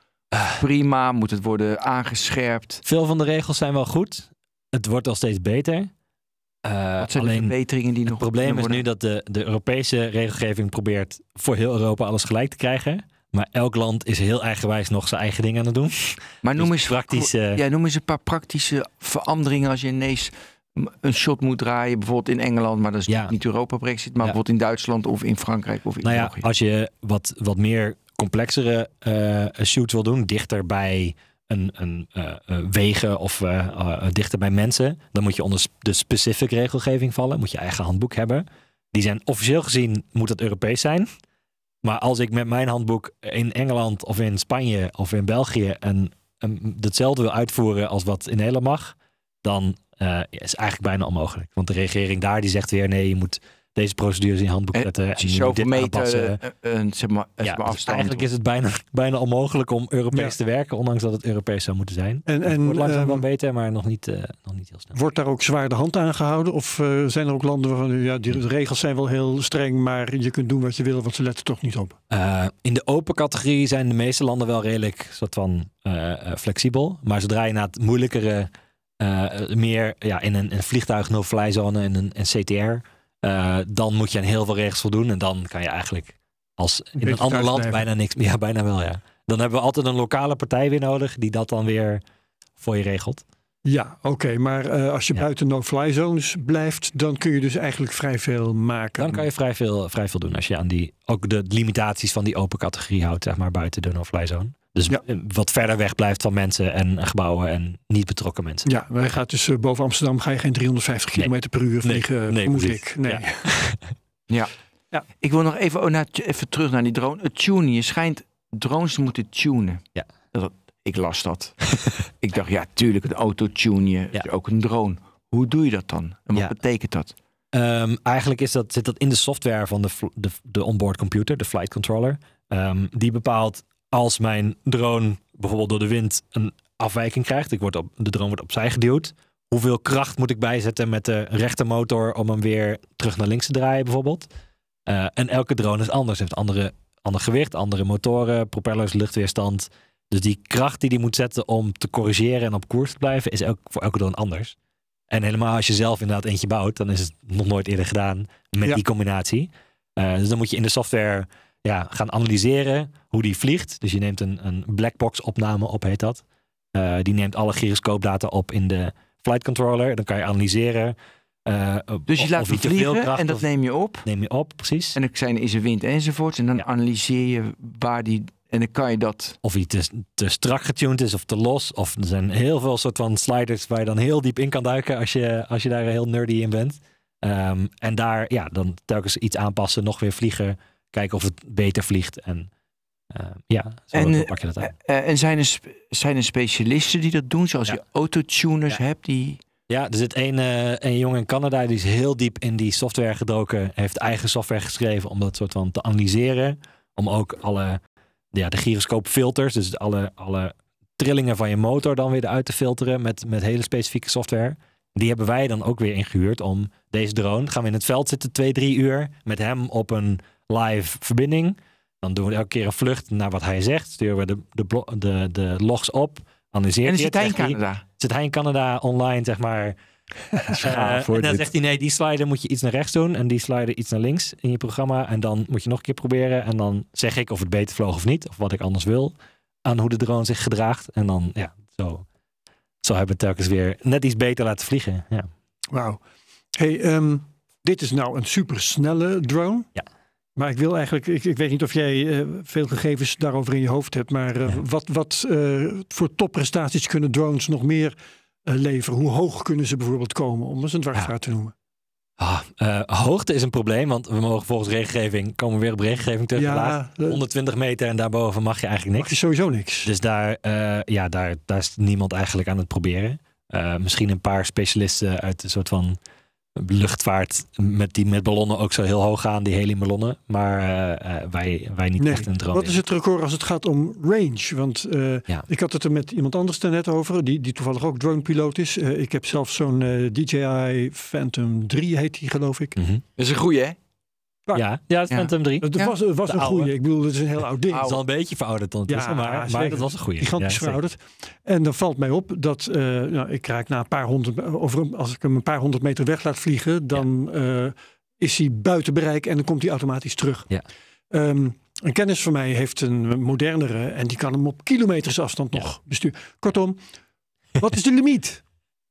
Prima, moet het worden aangescherpt? Veel van de regels zijn wel goed. Het wordt al steeds beter. Wat zijn de verbeteringen die nog worden? Het probleem is nu dat de Europese regelgeving probeert voor heel Europa alles gelijk te krijgen. Maar elk land is heel eigenwijs nog zijn eigen dingen aan het doen. Maar noem eens een paar praktische veranderingen als je ineens een shot moet draaien. Bijvoorbeeld in Engeland, maar dat is niet Europa-Brexit. Maar bijvoorbeeld in Duitsland of in Frankrijk of in België. Als je wat meer complexere shoots wil doen, dichter bij wegen of dichter bij mensen, dan moet je onder de specific regelgeving vallen. Moet je eigen handboek hebben. Die zijn officieel gezien, moet dat Europees zijn. Maar als ik met mijn handboek in Engeland of in Spanje of in België hetzelfde wil uitvoeren als wat in Nederland mag, dan is eigenlijk bijna onmogelijk. Want de regering daar die zegt weer, nee, je moet deze procedures in je handboek zetten. En je moet dit aanpassen. Dus eigenlijk is het bijna onmogelijk om Europees te werken, ondanks dat het Europees zou moeten zijn. Het wordt langzaam wel beter, maar nog niet heel snel. Wordt daar ook zwaar de hand aan gehouden? Of zijn er ook landen waarvan de regels zijn wel heel streng, maar je kunt doen wat je wil, want ze letten toch niet op? In de open categorie zijn de meeste landen wel redelijk soort van flexibel. Maar zodra je naar het moeilijkere, in een vliegtuig no-fly zone, in een CTR... dan moet je aan heel veel regels voldoen. En dan kan je eigenlijk als in een ander land bijna niks meer. Ja, bijna wel, ja. Dan hebben we altijd een lokale partij weer nodig die dat dan weer voor je regelt. Ja, oké. Maar als je buiten no-fly zones blijft, dan kun je dus eigenlijk vrij veel maken. Dan kan je vrij veel doen als je aan ook de limitaties van die open categorie houdt, zeg maar, buiten de no-fly zone. Dus wat verder weg blijft van mensen en gebouwen en niet betrokken mensen. Ja, wij gaan dus boven Amsterdam ga je geen 350 kilometer per uur vliegen. Nee. Ja. Ik wil nog even terug naar die drone. Het tunen. Je schijnt drones te moeten tunen. Ja. Ik las dat. Ik dacht, ja, tuurlijk, een auto tune je. Ja. Ook een drone. Hoe doe je dat dan? En wat betekent dat? Eigenlijk zit dat in de software van de onboard computer, de flight controller. Die bepaalt, als mijn drone bijvoorbeeld door de wind een afwijking krijgt, de drone wordt opzij geduwd, hoeveel kracht moet ik bijzetten met de rechtermotor om hem weer terug naar links te draaien bijvoorbeeld. En elke drone is anders, heeft ander gewicht, andere motoren, propellers, luchtweerstand. Dus die kracht die moet zetten om te corrigeren en op koers te blijven is voor elke drone anders. En helemaal als je zelf inderdaad eentje bouwt, dan is het nog nooit eerder gedaan met die combinatie. Dus dan moet je in de software gaan analyseren hoe die vliegt. Dus je neemt een blackbox opname op, heet dat. Die neemt alle gyroscoopdata op in de flight controller. Dan kan je analyseren. Dus je laat hem vliegen en dat neem je op? Neem je op, precies. En dan is er wind enzovoort. En dan analyseer je waar die... En dan kan je dat... Of hij te strak getuned is of te los. Of er zijn heel veel soort van sliders waar je dan heel diep in kan duiken als je daar heel nerdy in bent. En daar dan telkens iets aanpassen, nog weer vliegen. Kijken of het beter vliegt. En zo pak je dat aan. En zijn er specialisten die dat doen? Zoals je autotuners hebt die... Ja, er zit een jongen in Canada die is heel diep in die software gedoken. Heeft eigen software geschreven om dat soort van te analyseren. Om ook alle... de gyroscoopfilters, dus alle trillingen van je motor dan weer uit te filteren met hele specifieke software. Die hebben wij dan ook weer ingehuurd om deze drone. Gaan we in het veld zitten 2-3 uur met hem op een live verbinding. Dan doen we elke keer een vlucht naar wat hij zegt. Sturen we de logs op. Analyseert en dan zit hij in Canada? Zit hij in Canada online, zeg maar. En dan zegt hij, nee, die slider moet je iets naar rechts doen en die slider iets naar links in je programma. En dan moet je nog een keer proberen en dan zeg ik of het beter vloog of niet. Of wat ik anders wil aan hoe de drone zich gedraagt. En dan, zo hebben we telkens weer net iets beter laten vliegen. Ja. Wauw. Hey, dit is nou een supersnelle drone. Ja. Maar ik wil eigenlijk, ik weet niet of jij veel gegevens daarover in je hoofd hebt, maar wat voor topprestaties kunnen drones nog meer leveren? Hoe hoog kunnen ze bijvoorbeeld komen, om eens een dwarsstraat te noemen? Hoogte is een probleem, want we mogen volgens regelgeving, komen we weer op regelgeving terug. Ja, 120 meter en daarboven mag je eigenlijk niks. Mag je sowieso niks. Dus daar, daar is niemand eigenlijk aan het proberen. Misschien een paar specialisten uit een soort van luchtvaart die met ballonnen ook zo heel hoog gaan, die heliumballonnen. Maar wij niet echt een drone. Wat is het record als het gaat om range? Want ik had het er met iemand anders daarnet over, die toevallig ook dronepiloot is. Ik heb zelf zo'n DJI Phantom 3, heet die geloof ik. Mm-hmm. Dat is een goeie, hè? Ja, Phantom 3. Het was een goeie. Ik bedoel, het is een heel oud ding. Het is al een beetje verouderd ondertussen, maar dat was een goeie. Gigantisch verouderd. En dan valt mij op dat ik raak na een paar honderd, als ik hem een paar honderd meter weg laat vliegen, dan is hij buiten bereik en dan komt hij automatisch terug. Ja. Een kennis van mij heeft een modernere en die kan hem op kilometers afstand nog besturen. Kortom, wat is de limiet?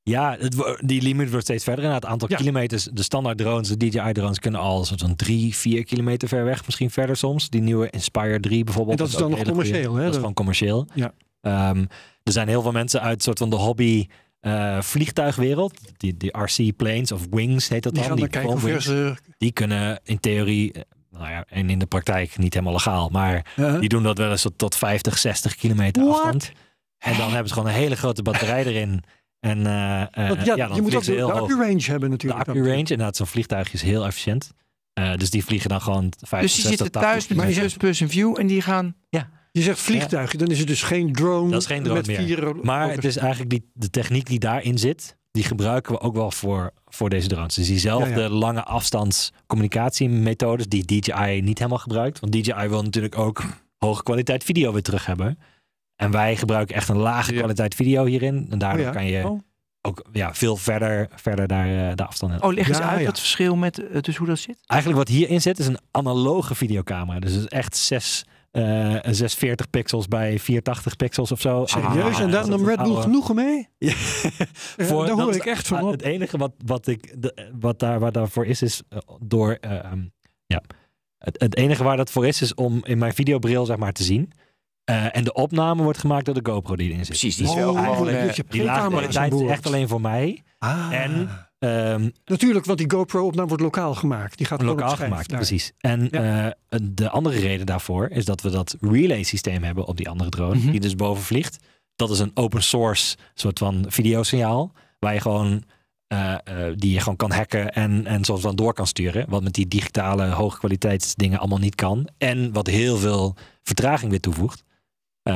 Ja, die limiet wordt steeds verder. Het aantal kilometers, de standaard drones, de DJI drones kunnen al zo'n 3-4 kilometer ver weg. Misschien verder soms. Die nieuwe Inspire 3 bijvoorbeeld. En dat is dan nog commercieel. Hè? Dat is gewoon commercieel. Ja. Er zijn heel veel mensen uit soort van de hobby vliegtuigwereld. Die RC planes of wings heet dat dan. Die kunnen in theorie... en in de praktijk niet helemaal legaal. Maar die doen dat wel eens tot 50, 60 kilometer afstand. En dan hebben ze gewoon een hele grote batterij erin. En dan je moet ook de accu-range hebben natuurlijk. De accu-range, inderdaad, zo'n vliegtuigje is heel efficiënt. Dus die vliegen dan gewoon 50, dus die 60, zitten thuis met die 6-person view en die gaan... Ja. Je zegt vliegtuigje, dan is het dus geen drone. Dat is geen drone met meer. Maar het is eigenlijk de techniek die daarin zit, die gebruiken we ook wel voor deze drones. Dus diezelfde lange afstandscommunicatiemethodes die DJI niet helemaal gebruikt. Want DJI wil natuurlijk ook hoge kwaliteit video weer terug hebben. En wij gebruiken echt een lage kwaliteit video hierin. En daardoor kan je ook veel verder de afstand in. Leg eens uit het verschil met hoe dat zit. Eigenlijk wat hierin zit is een analoge videocamera. Dus het is echt 640 pixels bij 480 pixels of zo. Serieus? En daar nam Red Bull genoegen mee? Ja. Daar hoor ik echt van op. Het enige wat daarvoor is door... Het enige waar dat voor is om in mijn videobril zeg maar te zien... en de opname wordt gemaakt door de GoPro die erin zit. Precies, die is wel die lage kwaliteit is echt alleen voor mij. En, natuurlijk, want die GoPro-opname wordt lokaal gemaakt. Die gaat lokaal gemaakt, precies. En de andere reden daarvoor is dat we dat relay-systeem hebben op die andere drone, die dus boven vliegt. Dat is een open source soort van videosignaal, waar je gewoon, die je gewoon kan hacken en soms dan door kan sturen. Wat met die digitale hoogkwaliteitsdingen allemaal niet kan. En wat heel veel vertraging weer toevoegt.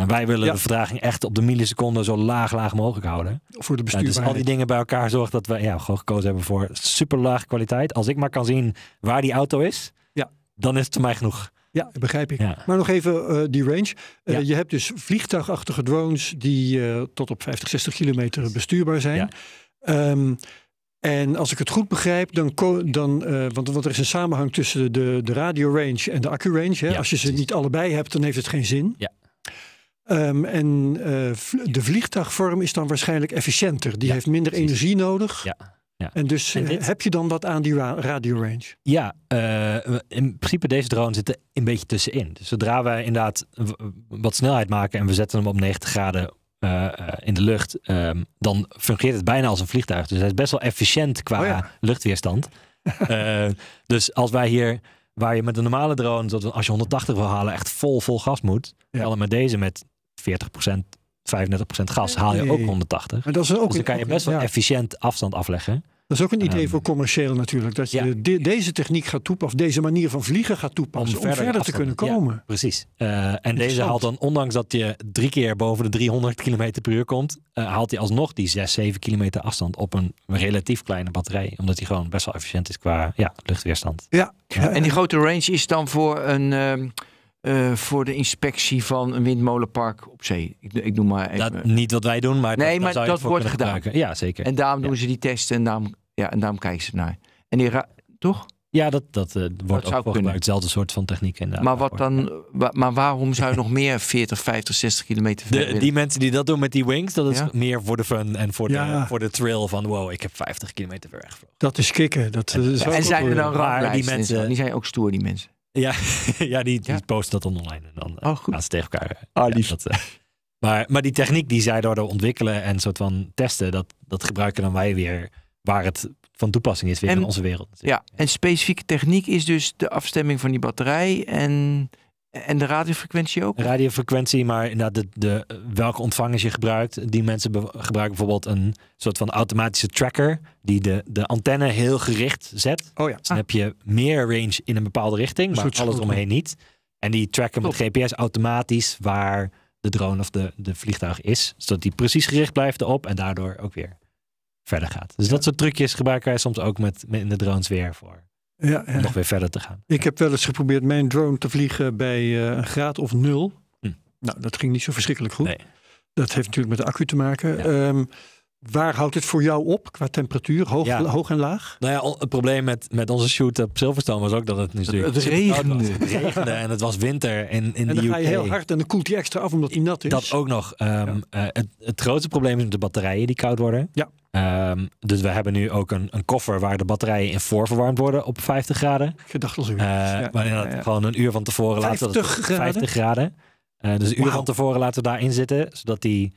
Wij willen de vertraging echt op de milliseconde zo laag mogelijk houden. Voor de bestuurbaarheid. Dus al die dingen bij elkaar zorgt dat we gewoon gekozen hebben voor super laag kwaliteit. Als ik maar kan zien waar die auto is, dan is het voor mij genoeg. Ja, begrijp ik. Ja. Maar nog even die range. Je hebt dus vliegtuigachtige drones die tot op 50, 60 kilometer bestuurbaar zijn. Ja. En als ik het goed begrijp, want er is een samenhang tussen de radiorange en de accu-range. Hè? Ja, als je ze niet allebei hebt, dan heeft het geen zin. Ja. De vliegtuigvorm is dan waarschijnlijk efficiënter. Die heeft minder energie nodig. Ja, ja. En dus heb je dan wat aan die radiorange? Ja, in principe deze drone zit er een beetje tussenin. Dus zodra wij inderdaad wat snelheid maken en we zetten hem op 90 graden in de lucht, dan fungeert het bijna als een vliegtuig. Dus hij is best wel efficiënt qua luchtweerstand. Dus als wij hier... Waar je met een normale drone, als je 180 wil halen, echt vol gas moet. En met deze met 40%, 35% gas haal je ook 180. Maar dat is ook dus dan kan je best wel efficiënt afstand afleggen. Dat is ook een idee voor commercieel natuurlijk. Dat je deze techniek gaat toepassen, of deze manier van vliegen gaat toepassen. Om verder te kunnen komen. Ja, precies. En deze haalt dan, ondanks dat je 3 keer boven de 300 km per uur komt, haalt hij alsnog die 6, 7 kilometer afstand op een relatief kleine batterij. Omdat hij gewoon best wel efficiënt is qua luchtweerstand. Ja. Ja. En die grote range is dan voor een... voor de inspectie van een windmolenpark op zee. Ik noem maar even. Dat, niet wat wij doen, maar nee, maar dat wordt gedaan. Gebruiken. Ja, zeker. En daarom doen ze die testen en daarom kijken ze naar. En die toch? Ja, dat wordt ook voor gebruikt. Hetzelfde soort van techniek. Maar wat dan? Maar waarom zou je nog meer 40, 50, 60 kilometer ver willen? Die mensen die dat doen met die wings, dat is meer voor de fun en voor de thrill van wow, ik heb 50 kilometer ver weg. Dat is kicken. En zijn er dan raar? Die zijn ook stoer, die mensen. Ja, die posten dat online en dan gaan ze tegen elkaar. Ah, lief. Maar die techniek die zij daardoor ontwikkelen en soort van testen, dat gebruiken dan wij weer waar het van toepassing is weer in onze wereld. Ja, en specifieke techniek is dus de afstemming van die batterij en de radiofrequentie ook? Radiofrequentie, maar inderdaad welke ontvangers je gebruikt. Die mensen gebruiken bijvoorbeeld een soort van automatische tracker die de antenne heel gericht zet. Oh ja. Dus dan heb je meer range in een bepaalde richting, maar alles omheen niet. En die tracken met GPS automatisch waar de drone of de vliegtuig is. Zodat die precies gericht blijft erop en daardoor ook weer verder gaat. Dus dat soort trucjes gebruiken wij soms ook met de drones weer voor. Ja, ja. Om nog weer verder te gaan. Ik heb wel eens geprobeerd mijn drone te vliegen bij een graad of 0. Hm. Nou, dat ging niet zo verschrikkelijk goed. Nee. Dat heeft natuurlijk met de accu te maken. Ja. Waar houdt het voor jou op qua temperatuur? Hoog en laag? Nou ja, het probleem met onze shoot op Silverstone was ook dat het natuurlijk... Het regende en het was winter in de UK. En dan ga je heel hard en dan koelt hij extra af omdat hij nat is. Dat ook nog. Het grootste probleem is met de batterijen die koud worden. Ja. Dus we hebben nu ook een koffer waar de batterijen in voorverwarmd worden op 50 graden. Gedachtelijk. Maar inderdaad gewoon een uur van tevoren laten we dat... 50 graden. Dus een uur van tevoren laten we daarin zitten. Zodat die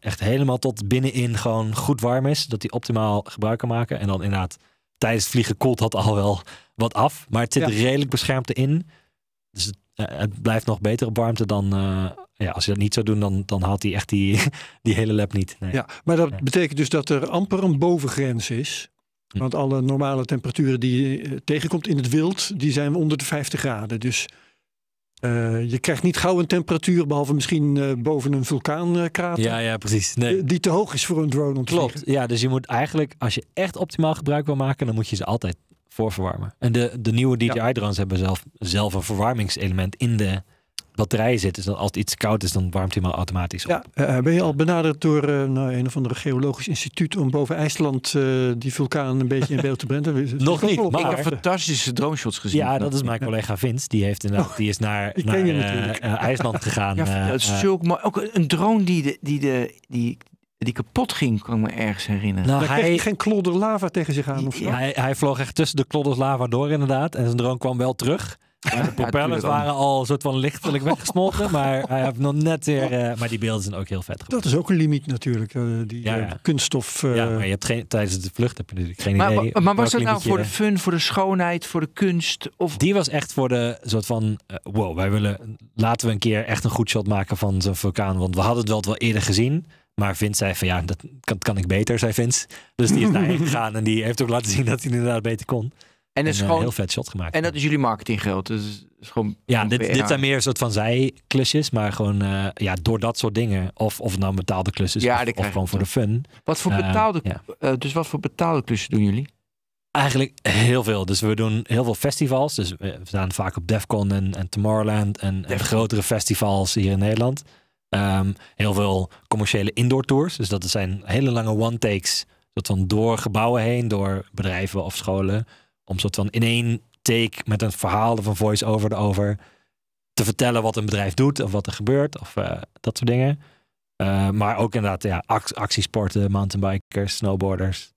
echt helemaal tot binnenin gewoon goed warm is. Dat die optimaal gebruik kan maken. En dan inderdaad tijdens het vliegen koelt dat al wel wat af. Maar het zit redelijk beschermd in. Dus het blijft nog beter op warmte dan... als je dat niet zou doen, dan haalt hij echt die hele lab niet. Nee. Ja, maar dat betekent dus dat er amper een bovengrens is. Want alle normale temperaturen die je tegenkomt in het wild, die zijn onder de 50 graden. Dus je krijgt niet gauw een temperatuur, behalve misschien boven een vulkaankrater. Ja, precies. Nee. Die te hoog is voor een drone om te vliegen. Klopt, ja, dus je moet eigenlijk, als je echt optimaal gebruik wil maken, dan moet je ze altijd voorverwarmen. En de nieuwe DJI-drones hebben zelf een verwarmingselement in de... batterij zit. Dus als het iets koud is, dan warmt hij maar automatisch op. Ja, ben je al benaderd door een of ander geologisch instituut om boven IJsland die vulkaan een beetje in beeld te brengen? Nog niet, maar ik heb fantastische droneshots gezien. Ja, dat is mijn collega Vince. Die heeft inderdaad, die is naar IJsland gegaan. Ja, dat is zulk, maar ook een drone die kapot ging, kan ik me ergens herinneren. Nou, hij kreeg geen klodder lava tegen zich aan of zo. Hij vloog echt tussen de klodders lava door inderdaad. En zijn drone kwam wel terug. Ja, de propellers waren al soort van lichtelijk weggesmolten, maar hij heeft nog net weer... maar die beelden zijn ook heel vet gebeurd. Dat is ook een limiet natuurlijk, kunststof... Ja, maar je hebt tijdens de vlucht heb je natuurlijk geen idee. Maar was dat nou voor de fun, voor de schoonheid, voor de kunst? Of... Die was echt voor de soort van, laten we een keer echt een goed shot maken van zo'n vulkaan, want we hadden het wel eerder gezien. Maar Vince zei van ja, dat kan ik beter, zei Vince. Dus die is naar heen gegaan en die heeft ook laten zien dat hij inderdaad beter kon. En is gewoon een heel vet shot gemaakt. En dat is jullie marketinggeld. Dus is gewoon dit zijn meer een soort van zijklusjes. Maar gewoon door dat soort dingen. Of nou betaalde klusjes. Ja, of gewoon voor de fun. Wat voor betaalde klussen doen jullie? Eigenlijk heel veel. Dus we doen heel veel festivals. Dus we staan vaak op Defcon en Tomorrowland. En grotere festivals hier in Nederland. Heel veel commerciële indoor tours. Dus dat zijn hele lange one-takes. Dat dan door gebouwen heen. Door bedrijven of scholen. Om soort van in één take met een verhaal of een voice-over erover te vertellen wat een bedrijf doet of wat er gebeurt of dat soort dingen. Maar ook inderdaad actiesporten, mountainbikers, snowboarders,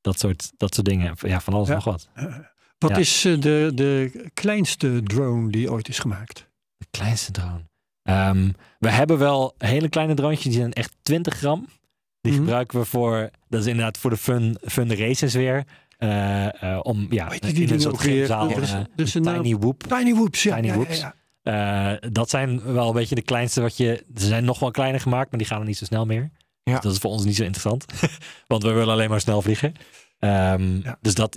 dat soort dingen. Ja, van alles nog wat. Wat is de kleinste drone die ooit is gemaakt? De kleinste drone? We hebben wel hele kleine droontjes, die zijn echt 20 gram. Die gebruiken we voor, dat is inderdaad voor de fun races weer. In een soort gymzaal. Dus Tiny Whoop. Tiny Whoops, Tiny Whoops. Dat zijn wel een beetje de kleinste wat je... Ze zijn nog wel kleiner gemaakt, maar die gaan er niet zo snel meer. Ja. Dus dat is voor ons niet zo interessant. Want we willen alleen maar snel vliegen. Dus dat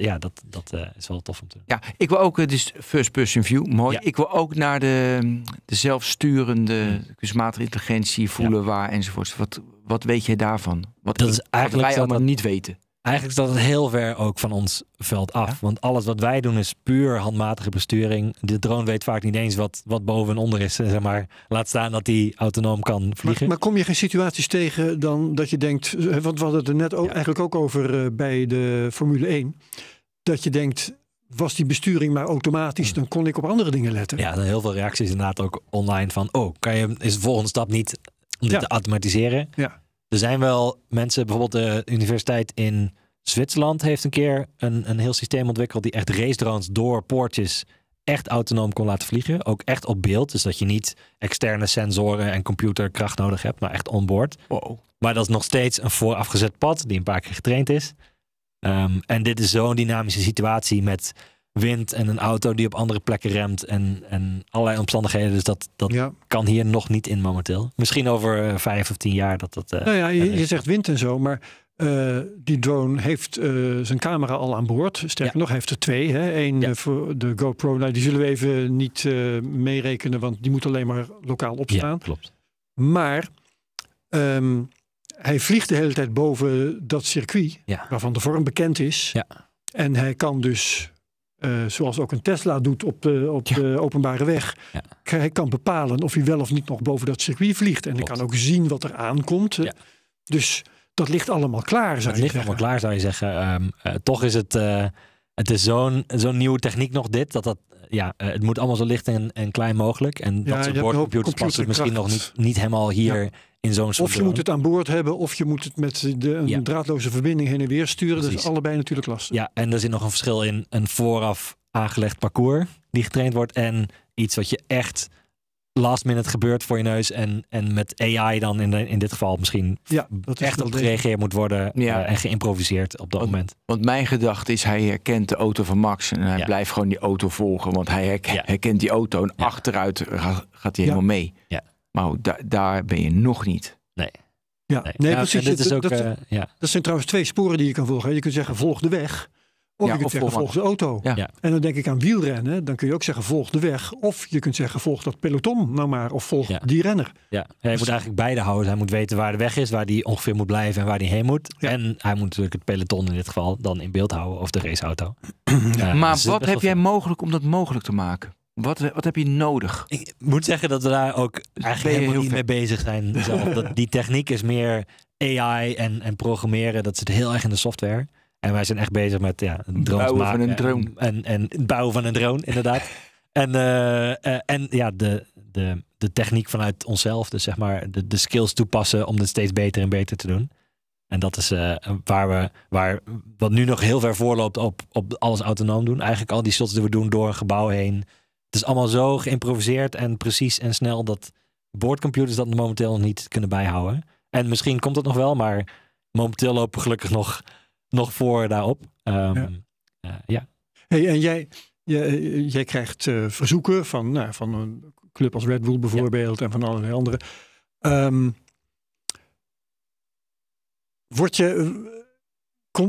is wel tof om te doen. Ja, ik wil ook... Dus first person view, mooi. Ja. Ik wil ook naar de zelfsturende kunstmatige intelligentie voelen waar enzovoorts. Wat weet jij daarvan? Wat wij allemaal niet weten. Eigenlijk staat het heel ver ook van ons veld af. Ja. Want alles wat wij doen is puur handmatige besturing. De drone weet vaak niet eens wat boven en onder is. Zeg maar. Laat staan dat die autonoom kan vliegen. Maar kom je geen situaties tegen dan dat je denkt... Want we hadden het er net eigenlijk ook over bij de Formule 1. Dat je denkt, was die besturing maar automatisch... dan kon ik op andere dingen letten. Ja, heel veel reacties inderdaad ook online van... is de volgende stap niet om dit te automatiseren? Ja. Er zijn wel mensen, bijvoorbeeld de universiteit in Zwitserland heeft een keer een heel systeem ontwikkeld die echt race drones door poortjes echt autonoom kon laten vliegen. Ook echt op beeld. Dus dat je niet externe sensoren en computerkracht nodig hebt, maar echt onboard. Wow. Maar dat is nog steeds een voorafgezet pad die een paar keer getraind is. En dit is zo'n dynamische situatie met wind en een auto die op andere plekken remt en allerlei omstandigheden. Dus dat ja, kan hier nog niet in momenteel. Misschien over 5 of 10 jaar dat... nou ja, je zegt wind en zo, maar die drone heeft zijn camera al aan boord. Sterker nog, heeft er 2. Hè? Eén voor de GoPro, nou, die zullen we even niet meerekenen, want die moet alleen maar lokaal opstaan. Ja, klopt. Maar... hij vliegt de hele tijd boven dat circuit, waarvan de vorm bekend is. Ja. En hij kan dus, zoals ook een Tesla doet op de openbare weg... Ja. Hij kan bepalen of hij wel of niet nog boven dat circuit vliegt. En hij kan ook zien wat er aankomt. Ja. Dus dat ligt allemaal klaar, zou je zeggen. Toch is het... het is zo'n nieuwe techniek nog dit. Het moet allemaal zo licht en klein mogelijk. En dat soort boordcomputers past het misschien nog niet helemaal hier... Ja. In zo'n soort drone. Moet het aan boord hebben, of je moet het met een draadloze verbinding heen en weer sturen. Precies. Dat is allebei natuurlijk lastig. Ja, en er zit nog een verschil in een vooraf aangelegd parcours die getraind wordt en iets wat je echt last minute gebeurt voor je neus en met AI dan in dit geval misschien echt op gereageerd moet worden en geïmproviseerd op dat moment. Want mijn gedachte is, hij herkent de auto van Max en hij blijft gewoon die auto volgen, want hij herkent die auto en achteruit gaat hij helemaal mee. Ja. Maar daar ben je nog niet. Nee. Ja, nee, precies. Dit is ook, dat zijn trouwens 2 sporen die je kan volgen. Je kunt zeggen, volg de weg. Of je kunt zeggen, volg de auto. Ja. Ja. En dan denk ik aan wielrennen. Dan kun je ook zeggen, volg de weg. Of je kunt zeggen, volg dat peloton nou maar. Of volg die renner. Ja. Hij moet eigenlijk beide houden. Hij moet weten waar de weg is, waar die ongeveer moet blijven en waar die heen moet. Ja. En hij moet natuurlijk het peloton in dit geval dan in beeld houden. Of de raceauto. Maar dus wat heb jij mogelijk om dat mogelijk te maken? Wat heb je nodig? Ik moet zeggen dat we daar ook eigenlijk helemaal niet mee bezig zijn. Zelf. Die techniek is meer AI en programmeren. Dat zit heel erg in de software. En wij zijn echt bezig met drones maken. Bouwen van een drone. En bouwen van een drone, inderdaad. De techniek vanuit onszelf. Dus zeg maar de skills toepassen om dit steeds beter en beter te doen. En dat is wat nu nog heel ver voorloopt op alles autonoom doen. Eigenlijk al die shots die we doen door een gebouw heen. Het is allemaal zo geïmproviseerd en precies en snel dat boordcomputers dat momenteel nog niet kunnen bijhouden. En misschien komt dat nog wel, maar momenteel lopen we gelukkig nog voor daarop. Hey, en jij krijgt verzoeken van een club als Red Bull bijvoorbeeld en van allerlei andere.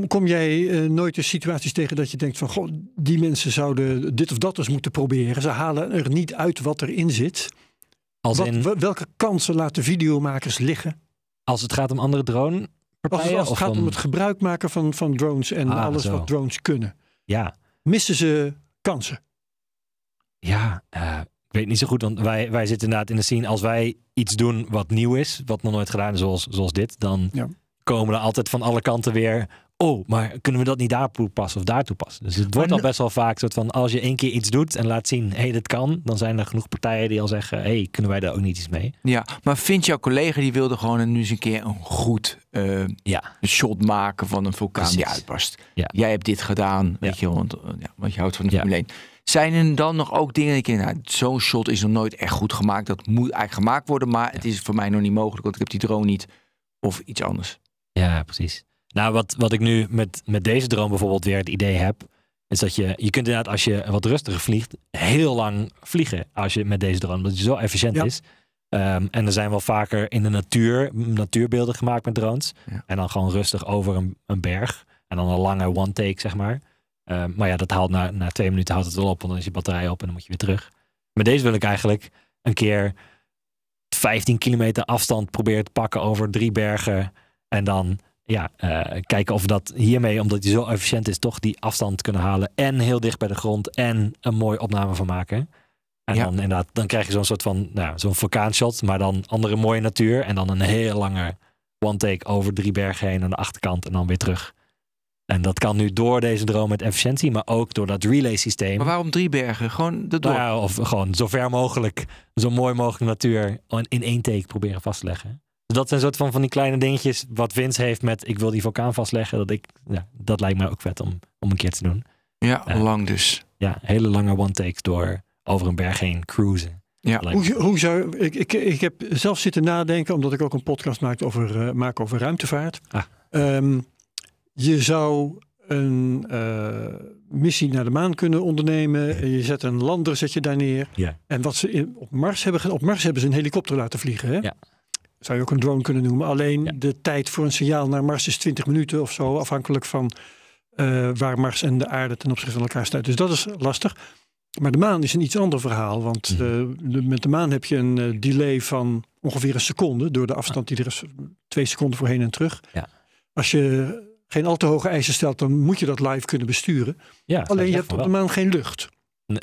Kom jij nooit de situaties tegen dat je denkt van... Goh, die mensen zouden dit of dat eens moeten proberen. Ze halen er niet uit wat erin zit. Welke kansen laten videomakers liggen? Als het gaat om andere dronepartijen? Als het gaat om het gebruik maken van drones en alles wat drones kunnen. Ja. Missen ze kansen? Ja, ik weet niet zo goed. Want wij zitten inderdaad in de scene. Als wij iets doen wat nieuw is, wat nog nooit gedaan is zoals dit... dan komen er altijd van alle kanten weer... Oh, maar kunnen we dat niet daar toepassen of daar toepassen? Dus het wordt al best wel vaak soort van... als je 1 keer iets doet en laat zien... hé, dit kan, dan zijn er genoeg partijen die al zeggen... hé, kunnen wij daar ook niet iets mee? Ja, maar vindt jouw collega... die wilde gewoon nu eens een keer een goed shot maken... van een vulkaan die uitbarst. Ja. Jij hebt dit gedaan, weet je, want je houdt van de Formule 1. Zijn er dan nog ook dingen... die ik zo'n shot is nog nooit echt goed gemaakt. Dat moet eigenlijk gemaakt worden, maar het is voor mij nog niet mogelijk... want ik heb die drone niet of iets anders. Ja, precies. Nou, wat ik nu met deze drone bijvoorbeeld weer het idee heb, is dat je kunt inderdaad als je wat rustiger vliegt, heel lang vliegen als je met deze drone, omdat je zo efficiënt is. En er zijn wel vaker in de natuur, natuurbeelden gemaakt met drones. Ja. En dan gewoon rustig over een berg. En dan een lange one take, zeg maar. Maar ja, dat haalt na 2 minuten houdt het wel op, want dan is je batterij op en dan moet je weer terug. Met deze wil ik eigenlijk een keer 15 kilometer afstand proberen te pakken over 3 bergen. En dan kijken of dat hiermee, omdat hij zo efficiënt is, toch die afstand kunnen halen. En heel dicht bij de grond. En een mooie opname van maken. En dan inderdaad, dan krijg je zo'n soort van zo'n vulkaanshot. Maar dan andere mooie natuur. En dan een heel lange one take over 3 bergen heen aan de achterkant. En dan weer terug. En dat kan nu door deze drone met efficiëntie. Maar ook door dat relay systeem. Maar waarom 3 bergen? Gewoon de of gewoon zo ver mogelijk. Zo mooi mogelijk natuur in 1 take proberen vast te leggen. Dat zijn soort van die kleine dingetjes wat Vince heeft met ik wil die vulkaan vastleggen. Dat lijkt mij ook vet om een keer te doen. Ja, lang dus. Ja, hele lange one-take door over een berg heen cruisen. Ja, hoe zou, ik heb zelf zitten nadenken, omdat ik ook een podcast maak over ruimtevaart. Ah. Je zou een missie naar de maan kunnen ondernemen. Je zet een lander daar neer. Ja. En wat ze op Mars hebben ze een helikopter laten vliegen. Hè? Ja. Zou je ook een drone kunnen noemen. Alleen de tijd voor een signaal naar Mars is 20 minuten of zo. Afhankelijk van waar Mars en de aarde ten opzichte van elkaar staan. Dus dat is lastig. Maar de maan is een iets ander verhaal. Want met de maan heb je een delay van ongeveer een seconde. Door de afstand die er is 2 seconden voorheen en terug. Ja. Als je geen al te hoge eisen stelt, dan moet je dat live kunnen besturen. Ja, alleen je hebt op de maan geen lucht. Nee.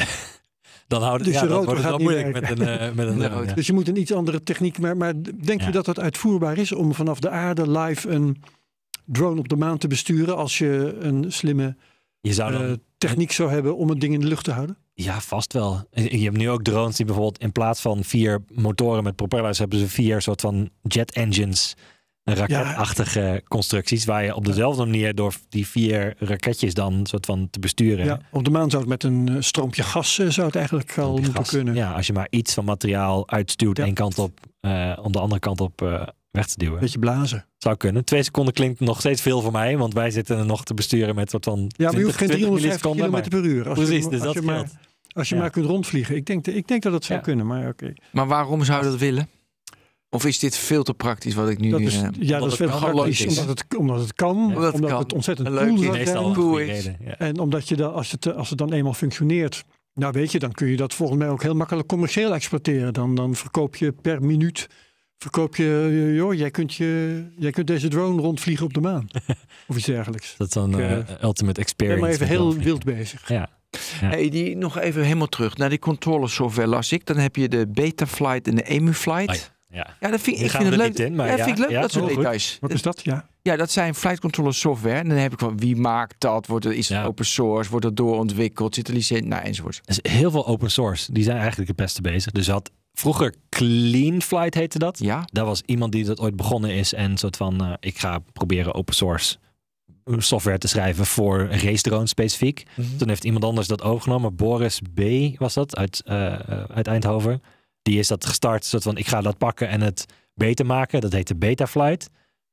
Dan houdt dus dat wordt wel moeilijk met een drone. Ja. Dus je moet een iets andere techniek. Maar denk je dat het uitvoerbaar is om vanaf de aarde live een drone op de maan te besturen als je een slimme techniek zou hebben om het ding in de lucht te houden? Ja, vast wel. Je hebt nu ook drones die bijvoorbeeld in plaats van 4 motoren met propellers hebben ze 4 soort van jet engines. Raketachtige constructies waar je op dezelfde manier door die 4 raketjes dan soort van te besturen. Ja, op de maan zou het met een stroompje gas zou het eigenlijk al moeten kunnen. Ja, als je maar iets van materiaal uitstuwt één kant op, om de andere kant op weg te duwen. Beetje blazen. Zou kunnen. 2 seconden klinkt nog steeds veel voor mij, want wij zitten er nog te besturen met soort van 20, maar je hoeft geen 350 km per uur. Precies, dus dat geldt. Als je maar kunt rondvliegen. Ik denk dat dat zou kunnen, maar oké. Maar waarom zou je dat willen? Of is dit veel te praktisch wat ik nu... dat is veel praktisch, omdat het kan. Ja. Omdat het ontzettend cool is. En omdat je dan, als het dan eenmaal functioneert... Nou weet je, dan kun je dat volgens mij ook heel makkelijk commercieel exploiteren. Dan verkoop je per minuut... Jij kunt deze drone rondvliegen op de maan. Of iets dergelijks. Dat is dan ultimate experience. Maar even heel wild bezig. Ja. Ja. Hey, nog even helemaal terug. Naar die controle software las ik. Dan heb je de Betaflight en de Emuflight. Ja, dat vind ik leuk. Dat soort details. Wat is dat? Ja, dat zijn flight controller software. En dan heb ik van wie maakt dat? Wordt er iets open source? Wordt dat doorontwikkeld? Zit er licentie? Nou, enzovoort. Er is heel veel open source. Die zijn eigenlijk het beste bezig. Dus had vroeger Clean Flight heette dat. Ja. Daar was iemand die dat ooit begonnen is. En soort van, ik ga proberen open source software te schrijven voor race drone specifiek. Toen heeft iemand anders dat overgenomen. Boris B was dat, uit Eindhoven. Die is dat gestart, soort van ik ga dat pakken en het beter maken. Dat heet de Betaflight.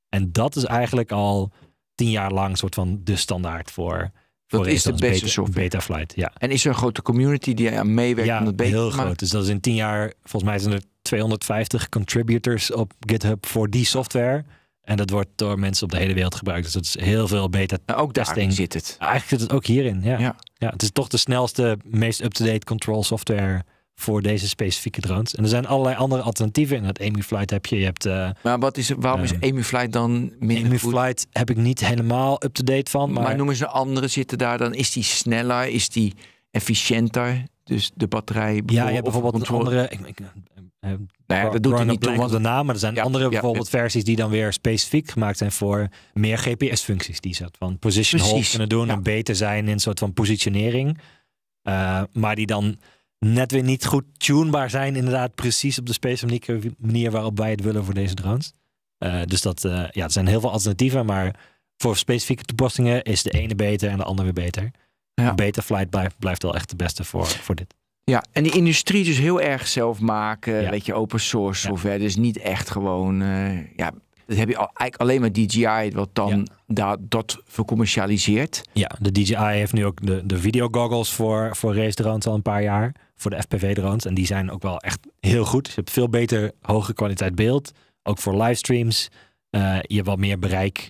En dat is eigenlijk al 10 jaar lang soort van de standaard voor. Dat is de beste software. Betaflight, En is er een grote community die aan meewerkt? Ja, heel groot. Dus dat is in 10 jaar, volgens mij zijn er 250 contributors op GitHub voor die software. En dat wordt door mensen op de hele wereld gebruikt. Dus dat is heel veel beta-testing. Ook daar zit het. Eigenlijk zit het ook hierin, ja. Het is toch de snelste, meest up-to-date control software voor deze specifieke drones. En er zijn allerlei andere alternatieven. In dat Emuflight heb je. Maar waarom is Emuflight dan minder Emuflight goed? Heb ik niet helemaal up-to-date van. Maar noem eens een andere zitten daar. Dan is die sneller, is die efficiënter. Dus de batterij... Ja, je hebt bijvoorbeeld een andere... dat doet hij niet toe, want de naam. Maar er zijn andere bijvoorbeeld versies die dan weer specifiek gemaakt zijn voor meer GPS-functies. Die soort van position hold kunnen doen. En beter zijn in een soort van positionering. Maar die dan... net weer niet goed tunebaar zijn, inderdaad, precies op de specifieke manier waarop wij het willen voor deze drones. Dus dat, er zijn heel veel alternatieven, maar voor specifieke toepassingen is de ene beter en de andere weer beter. Ja. Betaflight blijft wel echt de beste voor dit. Ja, en die industrie dus heel erg zelf maken, weet je, open source software, dus niet echt gewoon, dat heb je eigenlijk alleen maar DJI, wat dan dat vercommercialiseert. Ja, de DJI heeft nu ook de videogoggles voor race drones al een paar jaar. Voor de FPV drones. En die zijn ook wel echt heel goed. Je hebt veel beter, hoge kwaliteit beeld. Ook voor livestreams. Je hebt wat meer bereik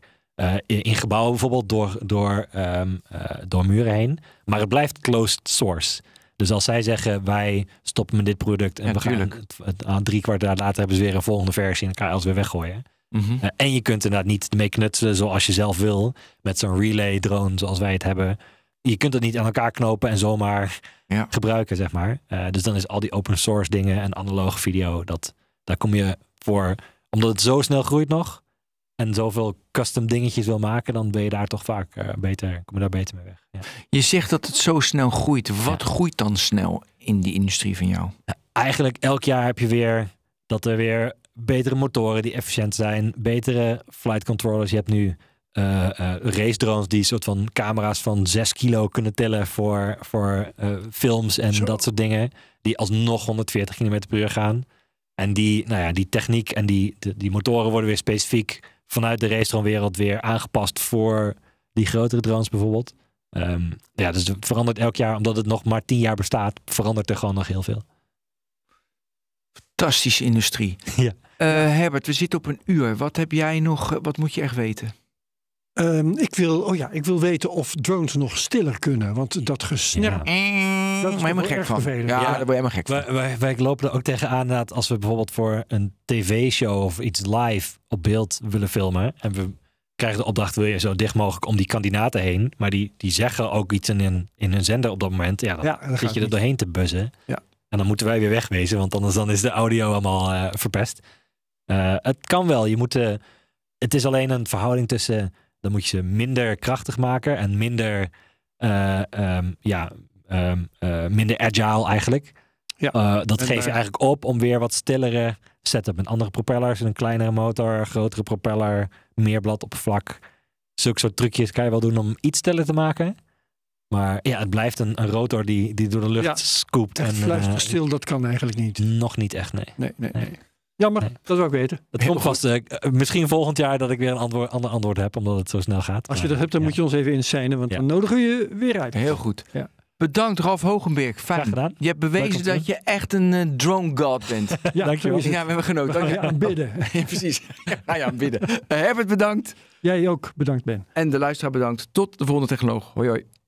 in gebouwen bijvoorbeeld door muren heen. Maar het blijft closed source. Dus als zij zeggen, wij stoppen met dit product. En we gaan aan 3 kwart jaar later hebben ze weer een volgende versie. En elkaar als weer weggooien. En je kunt inderdaad niet mee knutselen zoals je zelf wil. Met zo'n relay drone zoals wij het hebben. Je kunt het niet aan elkaar knopen en zomaar gebruiken, zeg maar. Dus dan is al die open source dingen en analoge video. Daar kom je voor. Omdat het zo snel groeit nog. En zoveel custom dingetjes wil maken. Dan ben je daar toch vaak beter mee weg. Ja. Je zegt dat het zo snel groeit. Wat groeit dan snel in die industrie van jou? Eigenlijk elk jaar heb je weer dat er weer... betere motoren die efficiënt zijn. Betere flight controllers. Je hebt nu race drones die soort van camera's van 6 kilo kunnen tellen voor films en zo. Dat soort dingen. Die alsnog 140 km per uur gaan. En die, nou ja, die techniek en die motoren worden weer specifiek vanuit de race drone wereld weer aangepast voor die grotere drones bijvoorbeeld. Ja, dus het verandert elk jaar, omdat het nog maar 10 jaar bestaat, verandert er gewoon nog heel veel. Fantastische industrie. Ja. Herbert, we zitten op een uur. Wat heb jij nog, wat moet je echt weten? Ik wil weten of drones nog stiller kunnen. Want dat gesnap... Ja. Dat is helemaal gek van. Ja, ja, daar ben je helemaal gek van. Wij lopen er ook tegenaan dat als we bijvoorbeeld voor een tv-show of iets live op beeld willen filmen. En we krijgen de opdracht, wil je zo dicht mogelijk om die kandidaten heen. Maar die zeggen ook iets in hun zender op dat moment. Ja, dan zit je er doorheen te buzzen. Ja. En dan moeten wij weer wegwezen, want anders dan is de audio allemaal verpest. Het kan wel. Het is alleen een verhouding tussen... Dan moet je ze minder krachtig maken en minder agile eigenlijk. Ja, dat geeft je eigenlijk op om weer wat stillere setup. Met andere propellers, een kleinere motor, grotere propeller, meer bladoppervlak. Zulke soort trucjes kan je wel doen om iets stiller te maken. Maar ja, het blijft een rotor die door de lucht scoopt. En stil, dat kan eigenlijk niet. Nog niet echt, nee. Nee. Jammer, dat wil ik weten. Het komt vast misschien volgend jaar dat ik weer een ander antwoord heb, omdat het zo snel gaat. Als je dat hebt, dan moet je ons even inscènen, want dan nodigen we je weer uit. Heel goed. Ja. Bedankt, Ralph Hogenbirk. Fijn. Gedaan. Je hebt bewezen dat je echt een drone god bent. Ja, dankjewel. Ja, we hebben genoten. Dank je. Aan bidden. Ja, precies. Aan bidden. Herbert, bedankt. Jij ook. Bedankt, Ben. En de luisteraar bedankt. Tot de volgende Technoloog. Hoi, hoi.